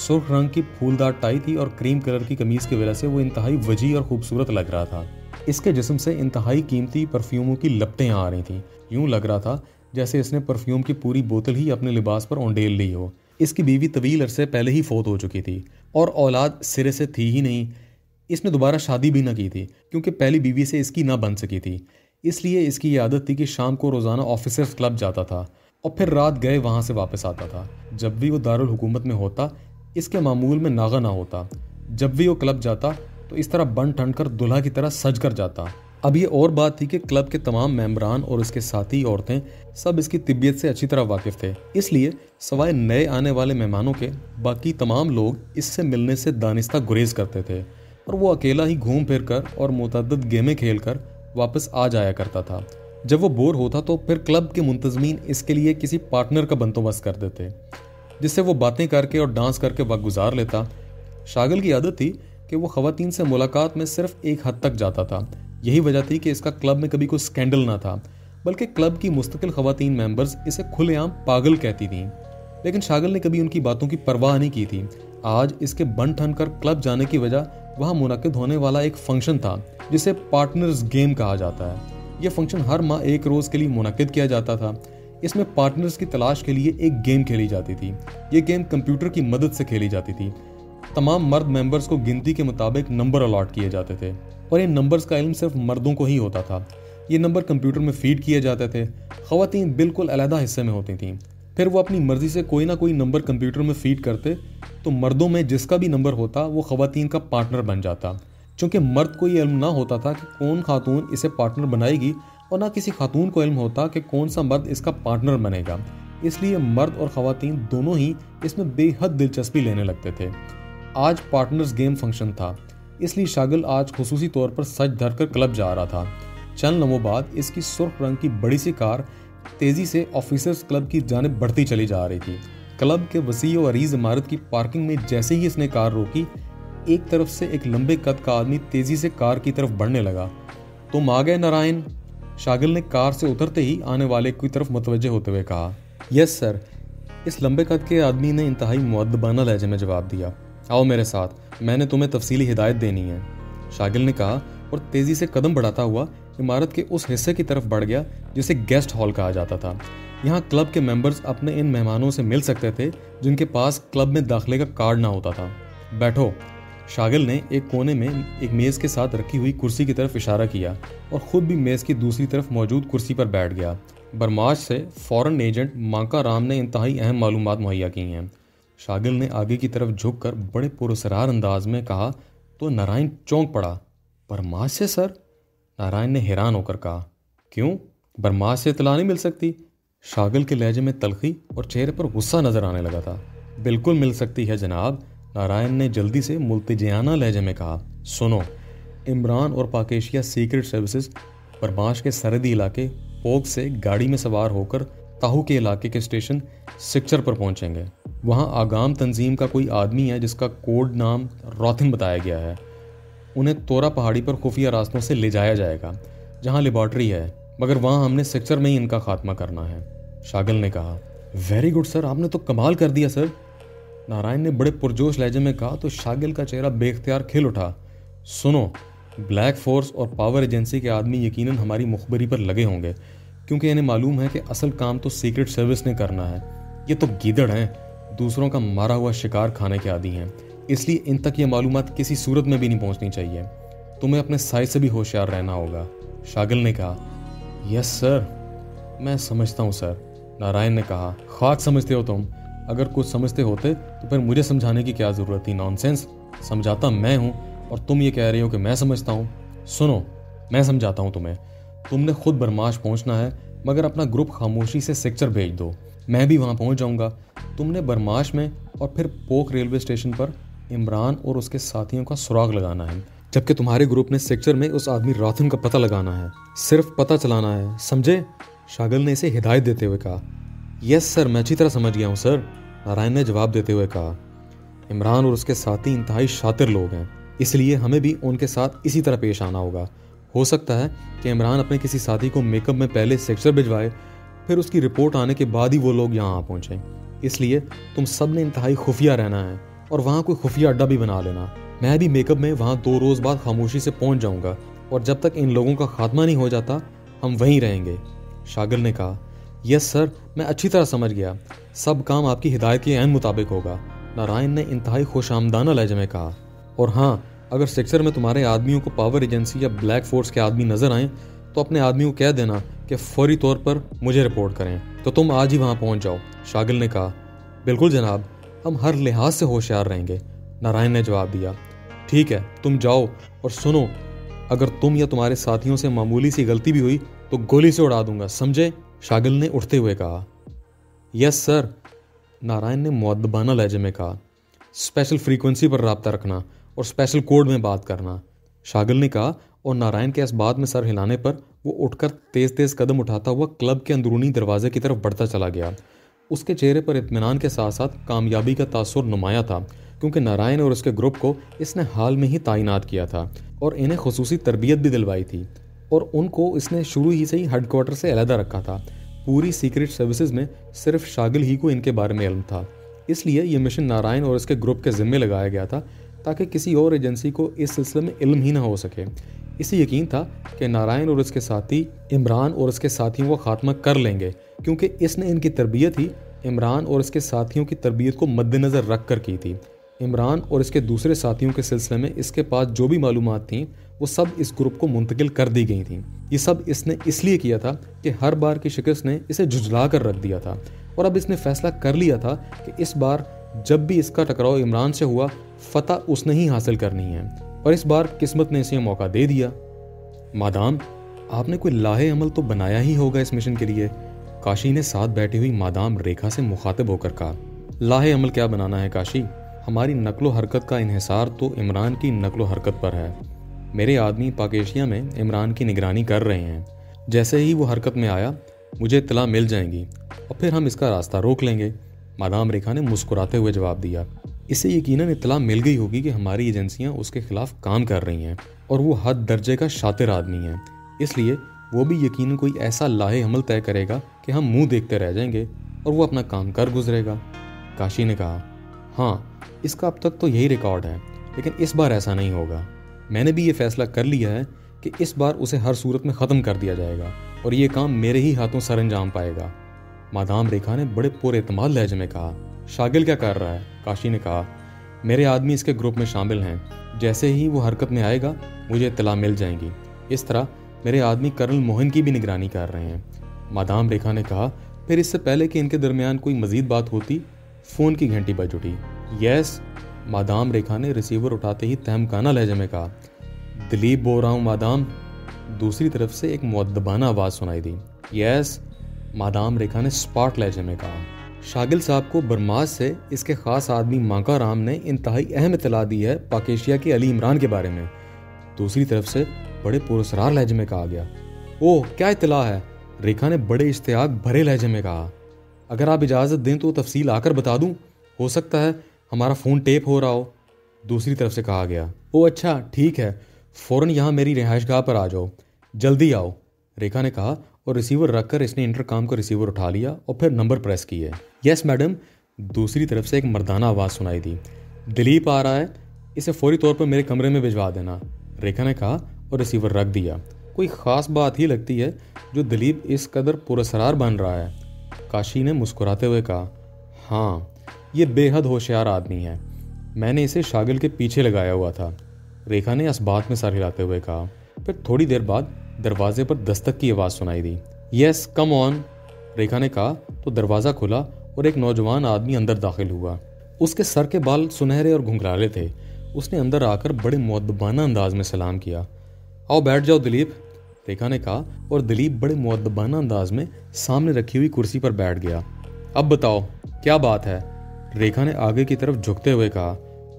सुर्ख रंग की फूलदार टाई थी और क्रीम कलर की कमीज़ की वजह से वो इंतहाई वजी और खूबसूरत लग रहा था। इसके जिस्म से इंतहाई कीमती परफ्यूमों की लपटें आ रही थीं। यूँ लग रहा था जैसे इसने परफ्यूम की पूरी बोतल ही अपने लिबास पर ओंडेल ली हो। इसकी बीवी तवील अरसे पहले ही फोत हो चुकी थी और औलाद सिरे से थी ही नहीं। इसने दोबारा शादी भी ना की थी क्योंकि पहली बीवी से इसकी ना बन सकी थी, इसलिए इसकी ये आदत थी कि शाम को रोज़ाना ऑफिसर्स क्लब जाता था और फिर रात गए वहाँ से वापस आता था। जब भी वो दारुल हुकूमत में होता, इसके मामूल में नागा ना होता। जब भी वो क्लब जाता तो इस तरह बन ठंड कर दुल्हा की तरह सज कर जाता। अब ये और बात थी कि क्लब के तमाम मेंबरान और उसके साथी औरतें सब इसकी तबीयत से अच्छी तरह वाकिफ़ थे, इसलिए सवाए नए आने वाले मेहमानों के बाकी तमाम लोग इससे मिलने से दानिस्ता गुरेज करते थे और वो अकेला ही घूम फिर कर और मुतअद्दिद गेमें खेल कर वापस आ जाया करता था। जब वो बोर होता तो फिर क्लब के मुंतज़मीन इसके लिए किसी पार्टनर का बंदोबस्त कर देते जिससे वो बातें करके और डांस करके वक्त गुजार लेता। शागिल की आदत थी कि वो ख़वातीन से मुलाकात में सिर्फ एक हद तक जाता था। यही वजह थी कि इसका क्लब में कभी कोई स्कैंडल ना था, बल्कि क्लब की मुस्तकिल ख़वातीन मेंबर्स इसे खुलेआम पागल कहती थीं। लेकिन शागिल ने कभी उनकी बातों की परवाह नहीं की थी। आज इसके बन ठन कर क्लब जाने की वजह वहाँ मुनाकिद होने वाला एक फंक्शन था जिसे पार्टनर्स गेम कहा जाता है। यह फंक्शन हर माह एक रोज़ के लिए मुनाकिद किया जाता था। इसमें पार्टनर्स की तलाश के लिए एक गेम खेली जाती थी। ये गेम कंप्यूटर की मदद से खेली जाती थी। तमाम मर्द मेंबर्स को गिनती के मुताबिक नंबर अलॉट किए जाते थे और इन नंबर्स का इल्म सिर्फ मर्दों को ही होता था। ये नंबर कंप्यूटर में फ़ीड किए जाते थे। ख़वातीन बिल्कुल अलहदा हिस्से में होती थीं। फिर वो अपनी मर्ज़ी से कोई ना कोई नंबर कंप्यूटर में फ़ीड करते तो मर्दों में जिसका भी नंबर होता वो ख़वातीन का पार्टनर बन जाता। चूँकि मर्द को ये इल्म ना होता था कि कौन खातून इसे पार्टनर बनाएगी और ना किसी खातून को इल्म होता कि कौन सा मर्द इसका पार्टनर बनेगा, इसलिए मर्द और ख़वातीन दोनों ही इसमें बेहद दिलचस्पी लेने लगते थे। आज पार्टनर्स गेम फंक्शन था, इसलिए शागिल आज खुसूसी तौर पर सज धर कर क्लब जा रहा था। चंद लम्हों बाद इसकी सुर्ख रंग की बड़ी सी कार तेज़ी से ऑफिसर्स क्लब की जानिब बढ़ती चली जा रही थी। क्लब के वसी और अरीज़ इमारत की पार्किंग में जैसे ही इसने कार रोकी, एक तरफ से एक लंबे कद का आदमी तेज़ी से कार की तरफ बढ़ने लगा। तुम आ गए नारायण, शागिल ने कार से उतरते ही आने वाले की तरफ मुतवज्जे होते हुए कहा। यस सर, इस लंबे कद के आदमी ने इंतहाई मुअद्दबाना लहजे में जवाब दिया। आओ मेरे साथ, मैंने तुम्हें तफसीली हिदायत देनी है, शागिल ने कहा और तेज़ी से कदम बढ़ाता हुआ इमारत के उस हिस्से की तरफ बढ़ गया जिसे गेस्ट हॉल कहा जाता था। यहाँ क्लब के मेंबर्स अपने इन मेहमानों से मिल सकते थे जिनके पास क्लब में दाखिले का कार्ड ना होता था। बैठो, शागिल ने एक कोने में एक मेज़ के साथ रखी हुई कुर्सी की तरफ इशारा किया और ख़ुद भी मेज़ की दूसरी तरफ मौजूद कुर्सी पर बैठ गया। बरमाश से फॉरेन एजेंट मांका राम ने इंतहाई अहम मालूमात मुहैया की हैं, शागिल ने आगे की तरफ झुककर बड़े पुरसरार अंदाज में कहा तो नारायण चौंक पड़ा। बरमाश से सर, नारायण ने हैरान होकर कहा। क्यों, बरमाश से इतला नहीं मिल सकती? शागिल के लहजे में तलखी और चेहरे पर गुस्सा नजर आने लगा था। बिल्कुल मिल सकती है जनाब, नारायण ने जल्दी से मुल्तजियाना लहजे में कहा। सुनो, इमरान और पाकिस्तान सीक्रेट सर्विसेज बरमाश के सरहदी इलाके पोक से गाड़ी में सवार होकर ताहू के इलाके के स्टेशन सिक्चर पर पहुंचेंगे। वहाँ आगाम तंजीम का कोई आदमी है जिसका कोड नाम रॉथिन बताया गया है। उन्हें तोरा पहाड़ी पर खुफिया रास्तों से ले जाया जाएगा जहाँ लेबॉर्ट्री है, मगर वहाँ हमने सिक्चर में ही इनका खात्मा करना है, शागिल ने कहा। वेरी गुड सर, आपने तो कमाल कर दिया सर, नारायण ने बड़े पुरजोश लहजे में कहा तो शागिल का चेहरा बेख्तियार खिल उठा। सुनो, ब्लैक फोर्स और पावर एजेंसी के आदमी यकीनन हमारी मुखबरी पर लगे होंगे क्योंकि इन्हें मालूम है कि असल काम तो सीक्रेट सर्विस ने करना है। ये तो गीदड़ हैं, दूसरों का मारा हुआ शिकार खाने के आदी हैं, इसलिए इन तक ये मालूमात किसी सूरत में भी नहीं पहुंचनी चाहिए। तुम्हें अपने साइज से भी होशियार रहना होगा, शागिल ने कहा। यस सर, मैं समझता हूँ सर, नारायण ने कहा। खाक समझते हो तुम, अगर कुछ समझते होते तो फिर मुझे समझाने की क्या ज़रूरत थी। नॉनसेंस, समझाता मैं हूँ और तुम ये कह रहे हो कि मैं समझता हूँ। सुनो, मैं समझाता हूँ तुम्हें। तुमने खुद बरमाश पहुँचना है, मगर अपना ग्रुप खामोशी से सिक्चर भेज दो, मैं भी वहाँ पहुँच जाऊँगा। तुमने बरमाश में और फिर पोक रेलवे स्टेशन पर इमरान और उसके साथियों का सुराग लगाना है, जबकि तुम्हारे ग्रुप ने सिक्चर में उस आदमी रॉथिन का पता लगाना है। सिर्फ पता चलाना है, समझे, शागिल ने इसे हिदायत देते हुए कहा। यस सर, मैं अच्छी तरह समझ गया हूँ सर, नारायण ने जवाब देते हुए कहा। इमरान और उसके साथी इंतहाई शातिर लोग हैं, इसलिए हमें भी उनके साथ इसी तरह पेश आना होगा। हो सकता है कि इमरान अपने किसी साथी को मेकअप में पहले सिक्चर भिजवाए, फिर उसकी रिपोर्ट आने के बाद ही वो लोग यहाँ आ पहुँचें। इसलिए तुम सब ने इंतहाई खुफिया रहना है और वहाँ कोई खुफिया अड्डा भी बना लेना। मैं भी मेकअप में वहाँ 2 रोज़ बाद खामोशी से पहुँच जाऊँगा और जब तक इन लोगों का खात्मा नहीं हो जाता हम वहीं रहेंगे, शागिल ने कहा। यस सर, मैं अच्छी तरह समझ गया, सब काम आपकी हिदायत के ऐन मुताबिक होगा, नारायण ने इंतहाई खुशामदाना लहजे में कहा। और हाँ, अगर सिक्चर में तुम्हारे आदमियों को पावर एजेंसी या ब्लैक फोर्स के आदमी नजर आएँ तो अपने आदमियों को कह देना कि फौरी तौर पर मुझे रिपोर्ट करें। तो तुम आज ही वहाँ पहुँच जाओ, शागिल ने कहा। बिल्कुल जनाब, हम हर लिहाज से होशियार रहेंगे, नारायण ने जवाब दिया। ठीक है, तुम जाओ और सुनो, अगर तुम या तुम्हारे साथियों से मामूली सी गलती भी हुई तो गोली से उड़ा दूंगा, समझे, शागिल ने उठते हुए कहा। यस सर, नारायण ने मुअद्दबाना लहजे में कहा। स्पेशल फ्रीक्वेंसी पर रब्ता रखना और स्पेशल कोड में बात करना, शागिल ने कहा और नारायण के इस बात में सर हिलाने पर वो उठकर तेज तेज कदम उठाता हुआ क्लब के अंदरूनी दरवाजे की तरफ बढ़ता चला गया। उसके चेहरे पर इत्मीनान के साथ साथ कामयाबी का तासुर नुमाया था क्योंकि नारायण और उसके ग्रुप को इसने हाल में ही तैनात किया था और इन्हें खुसूसी तरबियत भी दिलवाई थी और उनको इसने शुरू ही से ही हेडक्वार्टर से अलहदा रखा था। पूरी सीक्रेट सर्विसेज में सिर्फ शागिल ही को इनके बारे में इल्म था, इसलिए यह मिशन नारायण और इसके ग्रुप के जिम्मे लगाया गया था ताकि किसी और एजेंसी को इस सिलसिले में इल्म ही ना हो सके। इसे यकीन था कि नारायण और उसके साथी इमरान और उसके साथियों का खात्मा कर लेंगे क्योंकि इसने इनकी तरबियत ही इमरान और इसके साथियों की तरबियत को मद्देनज़र रख कर की थी। इमरान और इसके दूसरे साथियों के सिलसिले में इसके पास जो भी मालूमात थीं वो सब इस ग्रुप को मुंतकिल कर दी गई थीं। ये सब इसने इसलिए किया था कि हर बार की शिकस्त ने इसे झुझला कर रख दिया था और अब इसने फैसला कर लिया था कि इस बार जब भी इसका टकराव इमरान से हुआ फतह उसने ही हासिल करनी है और इस बार किस्मत ने इसे मौका दे दिया। मादाम, आपने कोई लाहे अमल तो बनाया ही होगा इस मिशन के लिए, काशी ने साथ बैठी हुई मादाम रेखा से मुखातिब होकर कहा। लाहे अमल क्या बनाना है काशी, हमारी नकलो हरकत का इन्हिसार तो इमरान की नकलो हरकत पर है। मेरे आदमी पाकिस्तान में इमरान की निगरानी कर रहे हैं, जैसे ही वो हरकत में आया मुझे इतला मिल जाएगी और फिर हम इसका रास्ता रोक लेंगे, मादाम रेखा ने मुस्कुराते हुए जवाब दिया। इसे यकीनन इतला मिल गई होगी कि हमारी एजेंसियां उसके खिलाफ काम कर रही हैं और वो हद दर्जे का शातिर आदमी है, इसलिए वो भी यकीनन कोई ऐसा लाहे अमल तय करेगा कि हम मुंह देखते रह जाएंगे और वो अपना काम कर गुजरेगा, काशी ने कहा। हाँ, इसका अब तक तो यही रिकॉर्ड है, लेकिन इस बार ऐसा नहीं होगा। मैंने भी ये फैसला कर लिया है कि इस बार उसे हर सूरत में ख़त्म कर दिया जाएगा और ये काम मेरे ही हाथों सरंजाम पाएगा, मादाम रेखा ने बड़े पूरे इत्मीनान लहजे में कहा। शागिल क्या कर रहा है, काशी ने कहा। मेरे आदमी इसके ग्रुप में शामिल हैं, जैसे ही वो हरकत में आएगा मुझे इतला मिल जाएगी। इस तरह मेरे आदमी कर्नल मोहन की भी निगरानी कर रहे हैं, मादाम रेखा ने कहा। फिर इससे पहले कि इनके दरमियान कोई मजीद बात होती फ़ोन की घंटी बज उठी। यस, मादाम रेखा ने रिसीवर उठाते ही तहमकाना लहजे में कहा। दिलीप बोल रहा हूँ मादाम, दूसरी तरफ से एक मुअद्दबाना आवाज़ सुनाई दी। यस, मादाम रेखा ने स्पार्ट लहजे में कहा। शागिल साहब को बर्माश से इसके ख़ास आदमी मांका राम ने इंतहाई अहम इतला दी है पाकिस्तान के अली इमरान के बारे में। दूसरी तरफ से बड़े पुरस्कार लहजे में कहा गया, ओह क्या इतला है? रेखा ने बड़े इश्तियाक भरे लहजे में कहा, अगर आप इजाज़त दें तो तफसील आकर बता दूँ, हो सकता है हमारा फ़ोन टेप हो रहा हो। दूसरी तरफ से कहा गया, ओह अच्छा ठीक है, फ़ौरन यहाँ मेरी रिहाइशगाह पर आ जाओ, जल्दी आओ। रेखा ने कहा और रिसीवर रखकर इसने इंटरकॉम का रिसीवर उठा लिया और फिर नंबर प्रेस किए। Yes madam. दूसरी तरफ से एक मर्दाना आवाज़ सुनाई दी, दिलीप आ रहा है, इसे फौरी तौर पर मेरे कमरे में भिजवा देना। रेखा ने कहा और रिसीवर रख दिया। कोई ख़ास बात ही लगती है जो दिलीप इस कदर पुरसरार बन रहा है। काशी ने मुस्कुराते हुए कहा, हाँ ये बेहद होशियार आदमी है, मैंने इसे शागिल के पीछे लगाया हुआ था। रेखा ने असबात में सर हिलाते हुए कहा। फिर थोड़ी देर बाद दरवाजे पर दस्तक की आवाज़ सुनाई दी। यस कम ऑन, रेखा ने कहा तो दरवाज़ा खुला और एक नौजवान आदमी अंदर दाखिल हुआ। उसके सर के बाल सुनहरे और घुंघराले थे। उसने अंदर आकर बड़े मुअद्दबाना अंदाज में सलाम किया। आओ बैठ जाओ दिलीप, रेखा ने कहा और दिलीप बड़े मुअद्दबाना अंदाज में सामने रखी हुई कुर्सी पर बैठ गया। अब बताओ क्या बात है, रेखा ने आगे की तरफ झुकते हुए कहा।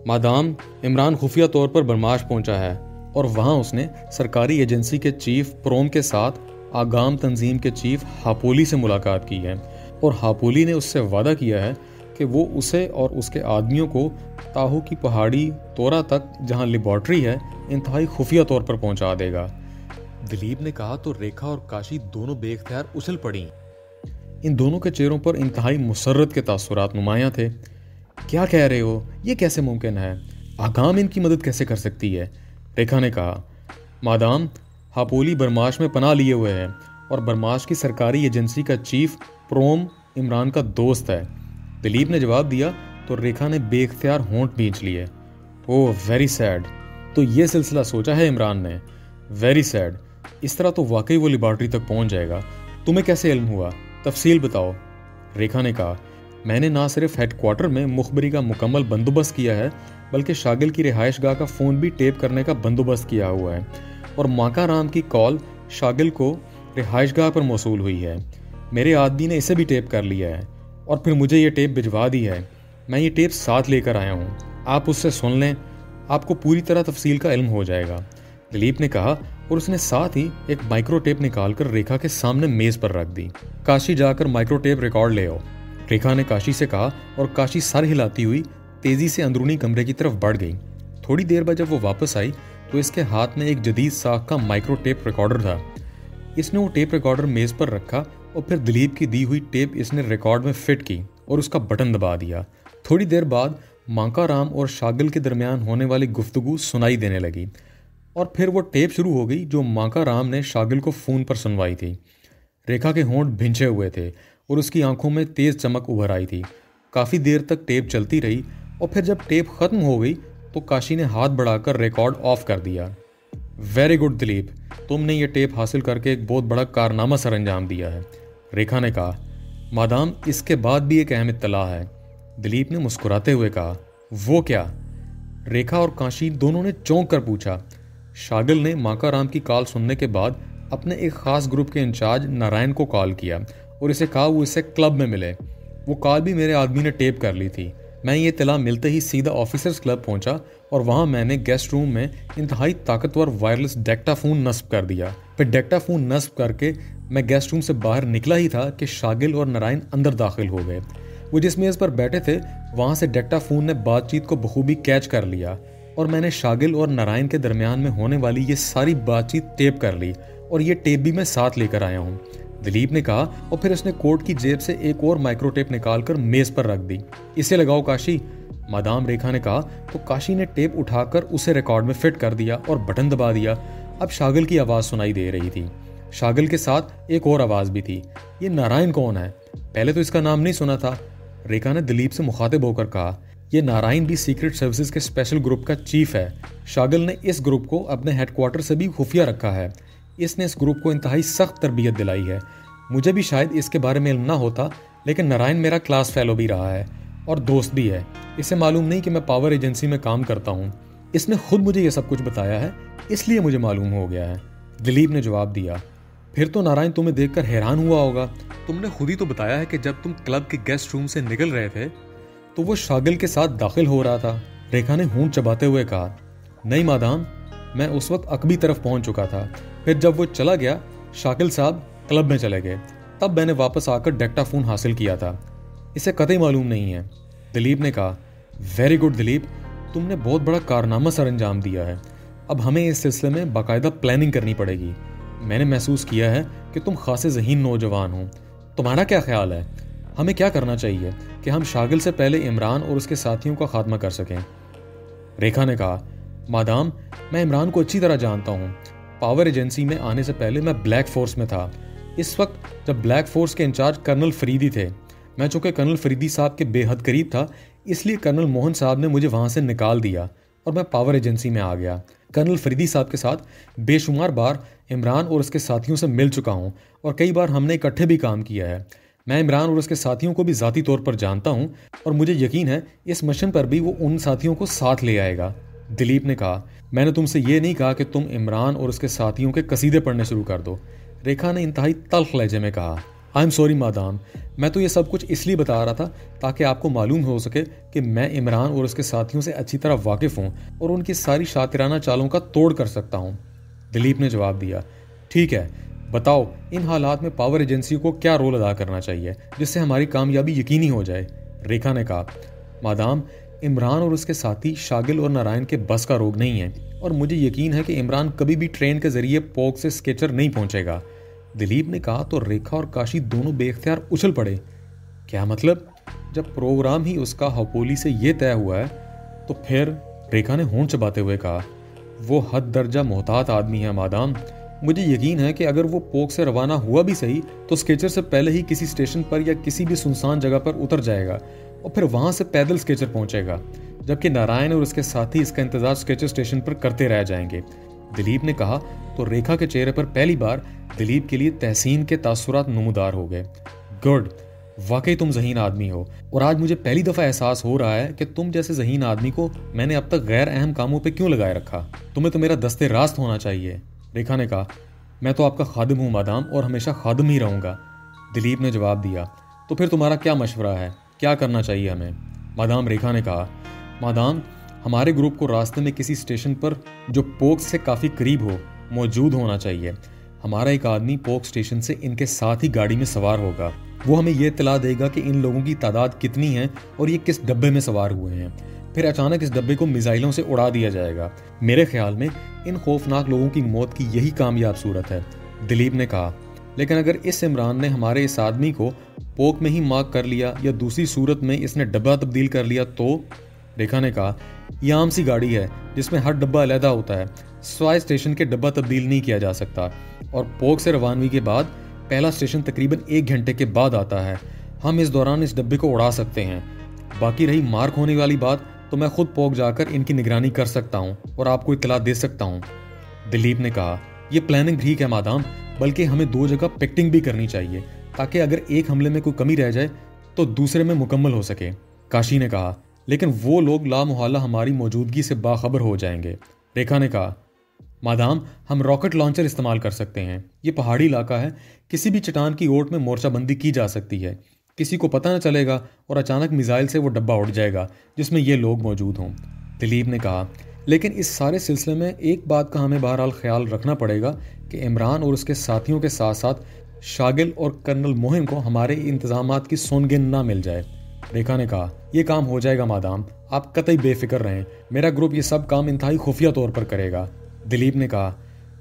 मादाम, इमरान खुफिया तौर पर बर्माश पहुंचा है और वहाँ उसने सरकारी एजेंसी के चीफ प्रोम के साथ आगाम तंजीम के चीफ हापोली से मुलाकात की है और हापोली ने उससे वादा किया है कि वो उसे और उसके आदमियों को ताहू की पहाड़ी तोरा तक जहाँ लेबॉर्ट्री है इंतहाई खुफिया तौर पर पहुँचा देगा। दिलीप ने कहा तो रेखा और काशी दोनों बेख्तियार उछल पड़ीं। इन दोनों के चेहरों पर इंतहाई मुसर्रत के तासुरात नुमायाँ थे। क्या कह रहे हो, ये कैसे मुमकिन है, आगाम इनकी मदद कैसे कर सकती है? रेखा ने कहा, मादाम हापोली बर्माश में पनाह लिए हुए हैं और बर्माश की सरकारी एजेंसी का चीफ प्रोम इमरान का दोस्त है। दिलीप ने जवाब दिया तो रेखा ने बेख्तियार होंठ बींच लिए। ओह वेरी सैड, तो ये सिलसिला सोचा है इमरान ने, वेरी सैड। इस तरह तो वाकई वो लेबॉर्ट्री तक पहुंच जाएगा। तुम्हें कैसे इल्म हुआ, तफसील बताओ। रेखा ने कहा, मैंने ना सिर्फ हेडक्वार्टर में मुखबरी का मुकम्मल बंदोबस्त किया है बल्कि शागिल की रिहाइशगाह का फ़ोन भी टेप करने का बंदोबस्त किया हुआ है और मांका राम की कॉल शागिल को रिहाइशगाह पर मौसूल हुई है। मेरे आदमी ने इसे भी टेप कर लिया है और फिर मुझे ये टेप भिजवा दी है। मैं ये टेप साथ लेकर आया हूँ, आप उससे सुन लें, आपको पूरी तरह तफसील का इल्म हो जाएगा। दिलीप ने कहा और उसने साथ ही एक माइक्रो टेप निकाल कर रेखा के सामने मेज़ पर रख दी। काशी जाकर माइक्रो टेप रिकॉर्ड ले आओ, रेखा ने काशी से कहा और काशी सर हिलाती हुई तेज़ी से अंदरूनी कमरे की तरफ बढ़ गई। थोड़ी देर बाद जब वो वापस आई तो इसके हाथ में एक जदीद साख का माइक्रो टेप रिकॉर्डर था। इसने वो टेप रिकॉर्डर मेज़ पर रखा और फिर दिलीप की दी हुई टेप इसने रिकॉर्ड में फिट की और उसका बटन दबा दिया। थोड़ी देर बाद मांका राम और शागिल के दरमियान होने वाली गुफ्तगू सुनाई देने लगी और फिर वो टेप शुरू हो गई जो मांका राम ने शागिल को फ़ोन पर सुनवाई थी। रेखा के होंठ भिंचे हुए थे और उसकी आंखों में तेज़ चमक उभर आई थी। काफ़ी देर तक टेप चलती रही और फिर जब टेप ख़त्म हो गई तो काशी ने हाथ बढ़ाकर रिकॉर्ड ऑफ कर दिया। वेरी गुड दिलीप, तुमने ये टेप हासिल करके एक बहुत बड़ा कारनामा सर अंजाम दिया है, रेखा ने कहा। मादाम, इसके बाद भी एक अहम इत्तला है, दिलीप ने मुस्कुराते हुए कहा। वो क्या? रेखा और काशी दोनों ने चौंक कर पूछा। शागिल ने मांका राम की कॉल सुनने के बाद अपने एक ख़ास ग्रुप के इंचार्ज नारायण को कॉल किया और इसे कहा वो इसे क्लब में मिले। वो कॉल भी मेरे आदमी ने टेप कर ली थी। मैं ये इत्तला मिलते ही सीधा ऑफिसर्स क्लब पहुंचा और वहाँ मैंने गेस्ट रूम में इंतहाई ताकतवर वायरलेस डेक्टाफोन नस्ब कर दिया। फिर डेक्टाफोन नस्ब करके मैं गेस्ट रूम से बाहर निकला ही था कि शागिल और नारायण अंदर दाखिल हो गए। वो जिस मेज़ पर बैठे थे वहाँ से डेक्टाफोन ने बातचीत को बखूबी कैच कर लिया और मैंने शागिल और नारायण के दरमियान में होने वाली ये सारी बातचीत टेप कर ली और ये टेप भी मैं साथ लेकर आया हूँ, दिलीप ने कहा और फिर उसने कोट की जेब से एक और माइक्रो टेप निकाल कर मेज़ पर रख दी। इसे लगाओ काशी, मादाम रेखा ने कहा तो काशी ने टेप उठाकर उसे रिकॉर्ड में फिट कर दिया और बटन दबा दिया। अब शागिल की आवाज़ सुनाई दे रही थी। शागिल के साथ एक और आवाज़ भी थी। ये नारायण कौन है? पहले तो इसका नाम नहीं सुना था, रेखा ने दिलीप से मुखातिब होकर कहा। यह नारायण भी सीक्रेट सर्विसेज के स्पेशल ग्रुप का चीफ है। शागिल ने इस ग्रुप को अपने हेडक्वार्टर से भी खुफिया रखा है। इसने इस ग्रुप को इंतहाई सख्त तरबियत दिलाई है। मुझे भी शायद इसके बारे में इल्म ना होता लेकिन नारायण मेरा क्लास फेलो भी रहा है और दोस्त भी है। इसे मालूम नहीं कि मैं पावर एजेंसी में काम करता हूँ। इसने खुद मुझे ये सब कुछ बताया है इसलिए मुझे मालूम हो गया है, दिलीप ने जवाब दिया। फिर तो नारायण तुम्हें देखकर हैरान हुआ होगा, तुमने खुद ही तो बताया है कि जब तुम क्लब के गेस्ट रूम से निकल रहे थे तो वो शागिल के साथ दाखिल हो रहा था। रेखा ने होंठ चबाते हुए कहा, नहीं मादाम, मैं उस वक्त अकबी तरफ पहुंच चुका था। फिर जब वो चला गया, शाकिल साहब क्लब में चले गए, तब मैंने वापस आकर डेक्टाफोन हासिल किया था। इसे कतई मालूम नहीं है। दिलीप ने कहा, वेरी गुड दिलीप, तुमने बहुत बड़ा कारनामा सर अंजाम दिया है। अब हमें इस सिलसिले में बाकायदा प्लानिंग करनी पड़ेगी। मैंने महसूस किया है कि तुम खासे जहीन नौजवान हो। तुम्हारा क्या ख्याल है, हमें क्या करना चाहिए कि हम शागिल से पहले इमरान और उसके साथियों का खात्मा कर सकें? रेखा ने कहा, मादाम, मैं इमरान को अच्छी तरह जानता हूँ। पावर एजेंसी में आने से पहले मैं ब्लैक फोर्स में था। इस वक्त जब ब्लैक फोर्स के इंचार्ज कर्नल फरीदी थे, मैं चूँकि कर्नल फरीदी साहब के बेहद करीब था, इसलिए कर्नल मोहन साहब ने मुझे वहाँ से निकाल दिया और मैं पावर एजेंसी में आ गया। कर्नल फरीदी साहब के साथ बेशुमार बार इमरान और उसके साथियों से मिल चुका हूँ और कई बार हमने इकट्ठे भी काम किया है। मैं इमरान और उसके साथियों को भी ज़ाती तौर पर जानता हूँ और मुझे यकीन है इस मिशन पर भी वो उन साथियों को साथ ले आएगा। दिलीप ने कहा, मैंने तुमसे ये नहीं कहा कि तुम इमरान और उसके साथियों के कसीदे पढ़ने शुरू कर दो। रेखा ने इंतहाई तल्ख लहजे में कहा, आई एम सॉरी मादाम, मैं तो ये सब कुछ इसलिए बता रहा था ताकि आपको मालूम हो सके कि मैं इमरान और उसके साथियों से अच्छी तरह वाकिफ़ हूँ और उनकी सारी शातिराना चालों का तोड़ कर सकता हूँ। दिलीप ने जवाब दिया, ठीक है, बताओ इन हालात में पावर एजेंसी को क्या रोल अदा करना चाहिए जिससे हमारी कामयाबी यकीनी हो जाए? रेखा ने कहा, मादाम, इमरान और उसके साथी शागिल और नारायण के बस का रोग नहीं है और मुझे यकीन है कि इमरान कभी भी ट्रेन के ज़रिए पोक से सिक्चर नहीं पहुँचेगा। दिलीप ने कहा तो रेखा और काशी दोनों बेख्तियार उछल पड़े। क्या मतलब? जब प्रोग्राम ही उसका हरपोली से ये तय हुआ है तो फिर? रेखा ने होंठ चबाते हुए कहा, वो हद दर्जा मोहतात आदमी है मादाम। मुझे यकीन है कि अगर वो पोक से रवाना हुआ भी सही तो स्केचर से पहले ही किसी स्टेशन पर या किसी भी सुनसान जगह पर उतर जाएगा और फिर वहाँ से पैदल स्केचर पहुँचेगा, जबकि नारायण और उसके साथी इसका इंतजार स्केचर स्टेशन पर करते रह जाएंगे। दिलीप ने कहा तो रेखा के चेहरे पर पहली बार दिलीप के लिए तहसीन के तासुरात नमूदार हो गए। गुड, वाकई तुम जहीन आदमी हो और आज मुझे पहली दफ़ा एहसास हो रहा है कि तुम जैसे जहीन आदमी को मैंने अब तक गैर अहम कामों पे क्यों लगाए रखा। तुम्हें तो मेरा दस्ते रास्त होना चाहिए। रेखा ने कहा, मैं तो आपका खादिम हूँ मादाम और हमेशा खादिम ही रहूँगा। दिलीप ने जवाब दिया, तो फिर तुम्हारा क्या मशवरा है, क्या करना चाहिए हमें? मादाम रेखा ने कहा, मादाम, हमारे ग्रुप को रास्ते में किसी स्टेशन पर जो पोक से काफ़ी करीब हो मौजूद होना चाहिए। हमारा एक आदमी पोक स्टेशन से इनके साथ ही गाड़ी में सवार होगा। वो हमें ये इतला देगा कि इन लोगों की तादाद कितनी है और ये किस डब्बे में सवार हुए हैं। फिर अचानक इस डब्बे को मिसाइलों से उड़ा दिया जाएगा। मेरे ख्याल में इन खौफनाक लोगों की मौत की यही कामयाब सूरत है। दिलीप ने कहा, लेकिन अगर इस इमरान ने हमारे इस आदमी को पोक में ही मार्क कर लिया या दूसरी सूरत में इसने डब्बा तब्दील कर लिया तो? रेखा ने कहा, यह आम सी गाड़ी है जिसमें हर डब्बा अलहदा होता है। स्वाय स्टेशन के डब्बा तब्दील नहीं किया जा सकता और पोक से रवानगी के बाद पहला स्टेशन तकरीबन 1 घंटे के बाद आता है। हम इस दौरान इस डब्बे को उड़ा सकते हैं। बाकी रही मार्क होने वाली बात, तो मैं खुद पोक जाकर इनकी निगरानी कर सकता हूँ और आपको इतला दे सकता हूँ। दिलीप ने कहा, यह प्लानिंग ठीक है मादाम, बल्कि हमें 2 जगह पिक्टिंग भी करनी चाहिए ताकि अगर एक हमले में कोई कमी रह जाए तो दूसरे में मुकम्मल हो सके। काशी ने कहा, लेकिन वो लोग लामुहाला हमारी मौजूदगी से बाखबर हो जाएंगे। रेखा ने कहा, मादाम, हम रॉकेट लॉन्चर इस्तेमाल कर सकते हैं। ये पहाड़ी इलाका है, किसी भी चट्टान की ओट में मोर्चाबंदी की जा सकती है। किसी को पता न चलेगा और अचानक मिसाइल से वो डब्बा उड़ जाएगा जिसमें ये लोग मौजूद हों। दिलीप ने कहा, लेकिन इस सारे सिलसिले में एक बात का हमें बहरहाल ख्याल रखना पड़ेगा कि इमरान और उसके साथियों के साथ साथ शागिल और कर्नल मोहन को हमारे इंतजामात की सोनगिन ना मिल जाए। रेखा ने कहा, यह काम हो जाएगा मादाम, आप कतई बेफिक्र रहें। मेरा ग्रुप ये सब काम इंतहाई खुफिया तौर पर करेगा। दिलीप ने कहा,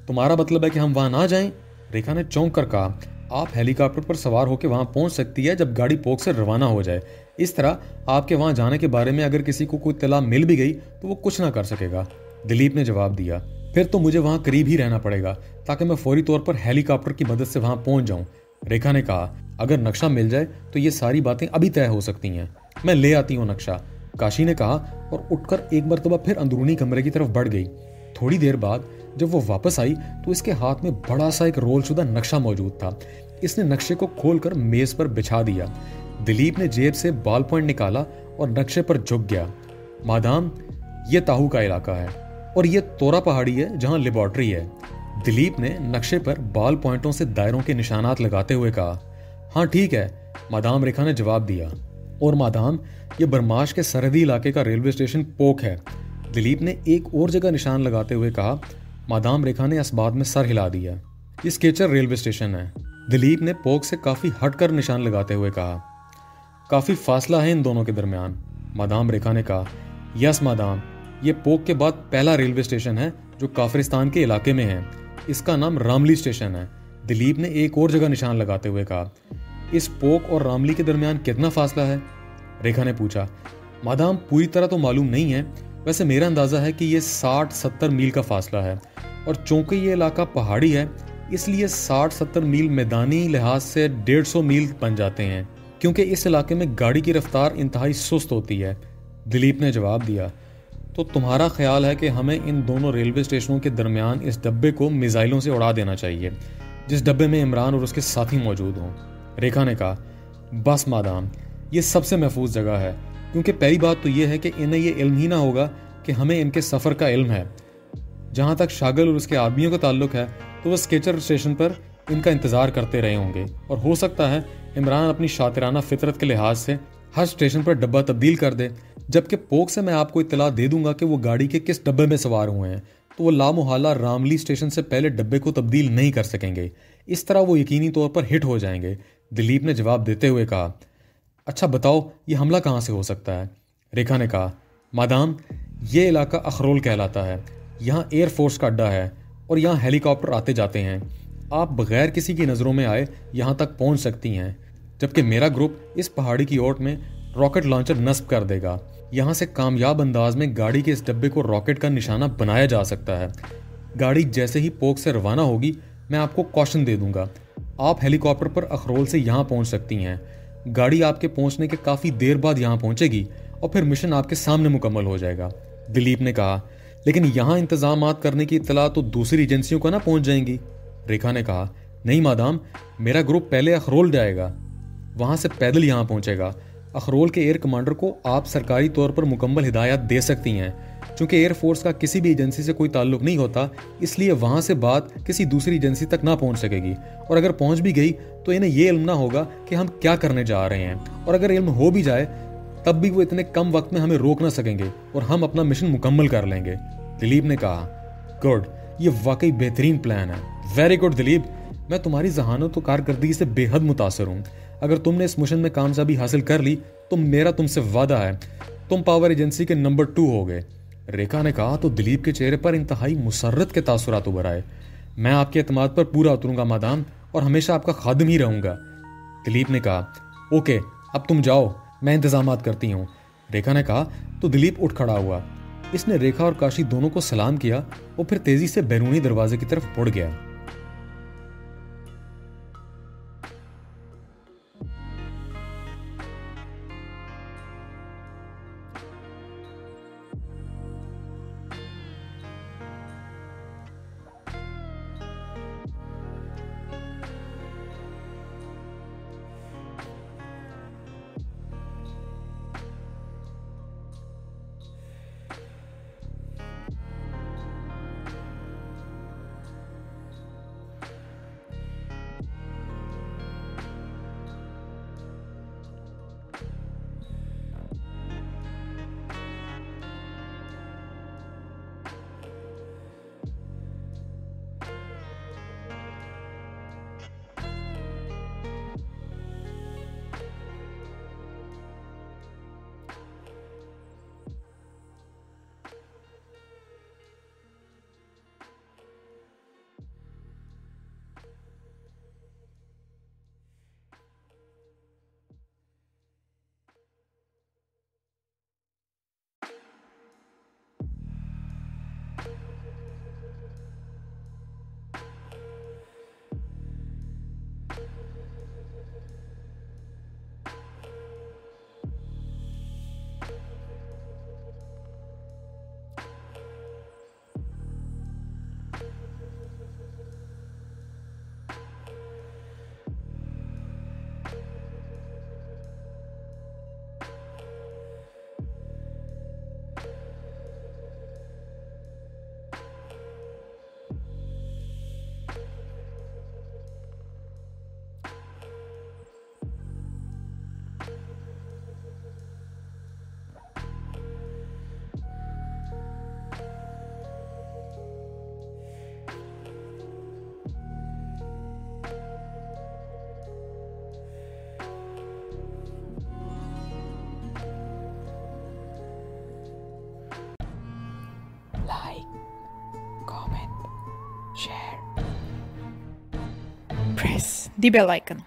तुम्हारा मतलब है कि हम वहाँ ना जाएं? रेखा ने चौंक कर कहा, आप हेलीकॉप्टर पर सवार होकर वहाँ पहुँच सकती है जब गाड़ी पोक से रवाना हो जाए। इस तरह आपके वहाँ जाने के बारे में अगर किसी को कोई इत्तला मिल भी गई तो वो कुछ ना कर सकेगा। दिलीप ने जवाब दिया, फिर तो मुझे वहाँ करीब ही रहना पड़ेगा ताकि मैं फौरी तौर पर हेलीकॉप्टर की मदद से वहाँ पहुँच जाऊँ। रेखा ने कहा, अगर नक्शा मिल जाए तो ये सारी बातें अभी तय हो सकती हैं। मैं ले आती हूँ नक्शा। काशी ने कहा और उठकर एक मरतबा फिर अंदरूनी कमरे की तरफ बढ़ गई। थोड़ी देर बाद जब वो वापस आई तो इसके हाथ में बड़ा सा एक रोलशुदा नक्शा मौजूद था। इसने नक्शे को खोलकर मेज़ पर बिछा दिया। दिलीप ने जेब से बॉल पॉइंट निकाला और नक्शे पर झुक गया। मादाम, ये ताहू का इलाका है और ये तोरा पहाड़ी है जहाँ लेबॉर्ट्री है। दिलीप ने नक्शे पर बॉल पॉइंटों से दायरों के निशानात लगाते हुए कहा, हाँ ठीक है, मादाम रेखा ने जवाब दिया। और मादाम, ये बरमाश के सरहदी इलाके का रेलवे स्टेशन पोक है, दिलीप ने एक और जगह निशान लगाते हुए कहा। मादाम रेखा ने इस बात में सर हिला दिया। ये स्केचर रेलवे स्टेशन है, दिलीप ने पोक से काफ़ी हटकर निशान लगाते हुए कहा। काफ़ी फासला है इन दोनों के दरमियान, मादाम रेखा ने कहा। यस मादाम, ये पोक के बाद पहला रेलवे स्टेशन है जो काफिरिस्तान के इलाके में है। इसका नाम रामली स्टेशन है, दिलीप ने एक और जगह निशान लगाते हुए कहा। इस पोक और रामली के दरमियान कितना फासला है? रेखा ने पूछा। मादाम, पूरी तरह तो मालूम नहीं है, वैसे मेरा अंदाज़ा है कि ये 60-70 मील का फासला है, और चूँकि ये इलाका पहाड़ी है इसलिए 60-70 मील मैदानी लिहाज से 150 मील बन जाते हैं, क्योंकि इस इलाके में गाड़ी की रफ्तार इंतहाई सुस्त होती है, दिलीप ने जवाब दिया। तो तुम्हारा ख्याल है कि हमें इन दोनों रेलवे स्टेशनों के दरमियान इस डब्बे को मिसाइलों से उड़ा देना चाहिए, जिस डब्बे में इमरान और उसके साथी मौजूद हों? रेखा ने कहा। बस मादाम, ये सबसे महफूज जगह है, क्योंकि पहली बात तो यह है कि इन्हें यह इल्म ही ना होगा कि हमें इनके सफ़र का इल्म है। जहाँ तक शागिल और उसके आदमियों का ताल्लुक है, तो वह स्केचर स्टेशन पर इनका इंतज़ार करते रहे होंगे, और हो सकता है इमरान अपनी शातिराना फितरत के लिहाज से हर स्टेशन पर डब्बा तब्दील कर दे। जबकि पोक से मैं आपको इतला दे दूंगा कि वो गाड़ी के किस डब्बे में सवार हुए हैं, तो वो लामोहाला रामली स्टेशन से पहले डब्बे को तब्दील नहीं कर सकेंगे। इस तरह वो यकीनी तौर पर हिट हो जाएंगे, दिलीप ने जवाब देते हुए कहा। अच्छा बताओ, ये हमला कहाँ से हो सकता है? रेखा ने कहा। मादाम, ये इलाका अखरोल कहलाता है, यहाँ एयरफोर्स का अड्डा है और यहाँ हेलीकॉप्टर आते जाते हैं। आप बगैर किसी की नज़रों में आए यहाँ तक पहुँच सकती हैं, जबकि मेरा ग्रुप इस पहाड़ी की ओट में रॉकेट लॉन्चर नस्ब कर देगा। यहाँ से कामयाब अंदाज में गाड़ी के इस डब्बे को रॉकेट का निशाना बनाया जा सकता है। गाड़ी जैसे ही पोक से रवाना होगी, मैं आपको कॉशन दे दूंगा। आप हेलीकॉप्टर पर अखरोल से यहाँ पहुँच सकती हैं। गाड़ी आपके पहुँचने के काफ़ी देर बाद यहाँ पहुँचेगी और फिर मिशन आपके सामने मुकम्मल हो जाएगा, दिलीप ने कहा। लेकिन यहाँ इंतजाम करने की इतला तो दूसरी एजेंसियों को ना पहुँच जाएंगी? रेखा ने कहा। नहीं मादाम, मेरा ग्रुप पहले अखरोल जाएगा, वहाँ से पैदल यहाँ पहुँचेगा। अखरोल के एयर कमांडर को आप सरकारी तौर पर मुकम्मल हिदायत दे सकती हैं। चूँकि एयरफोर्स का किसी भी एजेंसी से कोई ताल्लुक नहीं होता, इसलिए वहाँ से बात किसी दूसरी एजेंसी तक ना पहुँच सकेगी, और अगर पहुँच भी गई तो इन्हें यह इल्म ना होगा कि हम क्या करने जा रहे हैं, और अगर इल्म हो भी जाए तब भी वो इतने कम वक्त में हमें रोक ना सकेंगे और हम अपना मिशन मुकम्मल कर लेंगे, दिलीप ने कहा। गुड, ये वाकई बेहतरीन प्लान है। वेरी गुड दिलीप, मैं तुम्हारी जहानत और कारकर्दगी से बेहद मुतासर हूँ। अगर तुमने इस मिशन में कामयाबी हासिल कर ली तो मेरा तुमसे वादा है, तुम पावर एजेंसी के नंबर 2 हो गए, रेखा ने कहा। तो दिलीप के चेहरे पर इंतहाई मुसर्रत के तासुरात उभर आए। मैं आपके एतमाद पर पूरा उतरूंगा मादाम, और हमेशा आपका खादिम ही रहूंगा, दिलीप ने कहा। ओके, अब तुम जाओ, मैं इंतजामात करती हूँ, रेखा ने कहा। तो दिलीप उठ खड़ा हुआ। इसने रेखा और काशी दोनों को सलाम किया और फिर तेजी से बैरूनी दरवाजे की तरफ उड़ गया। the bell icon.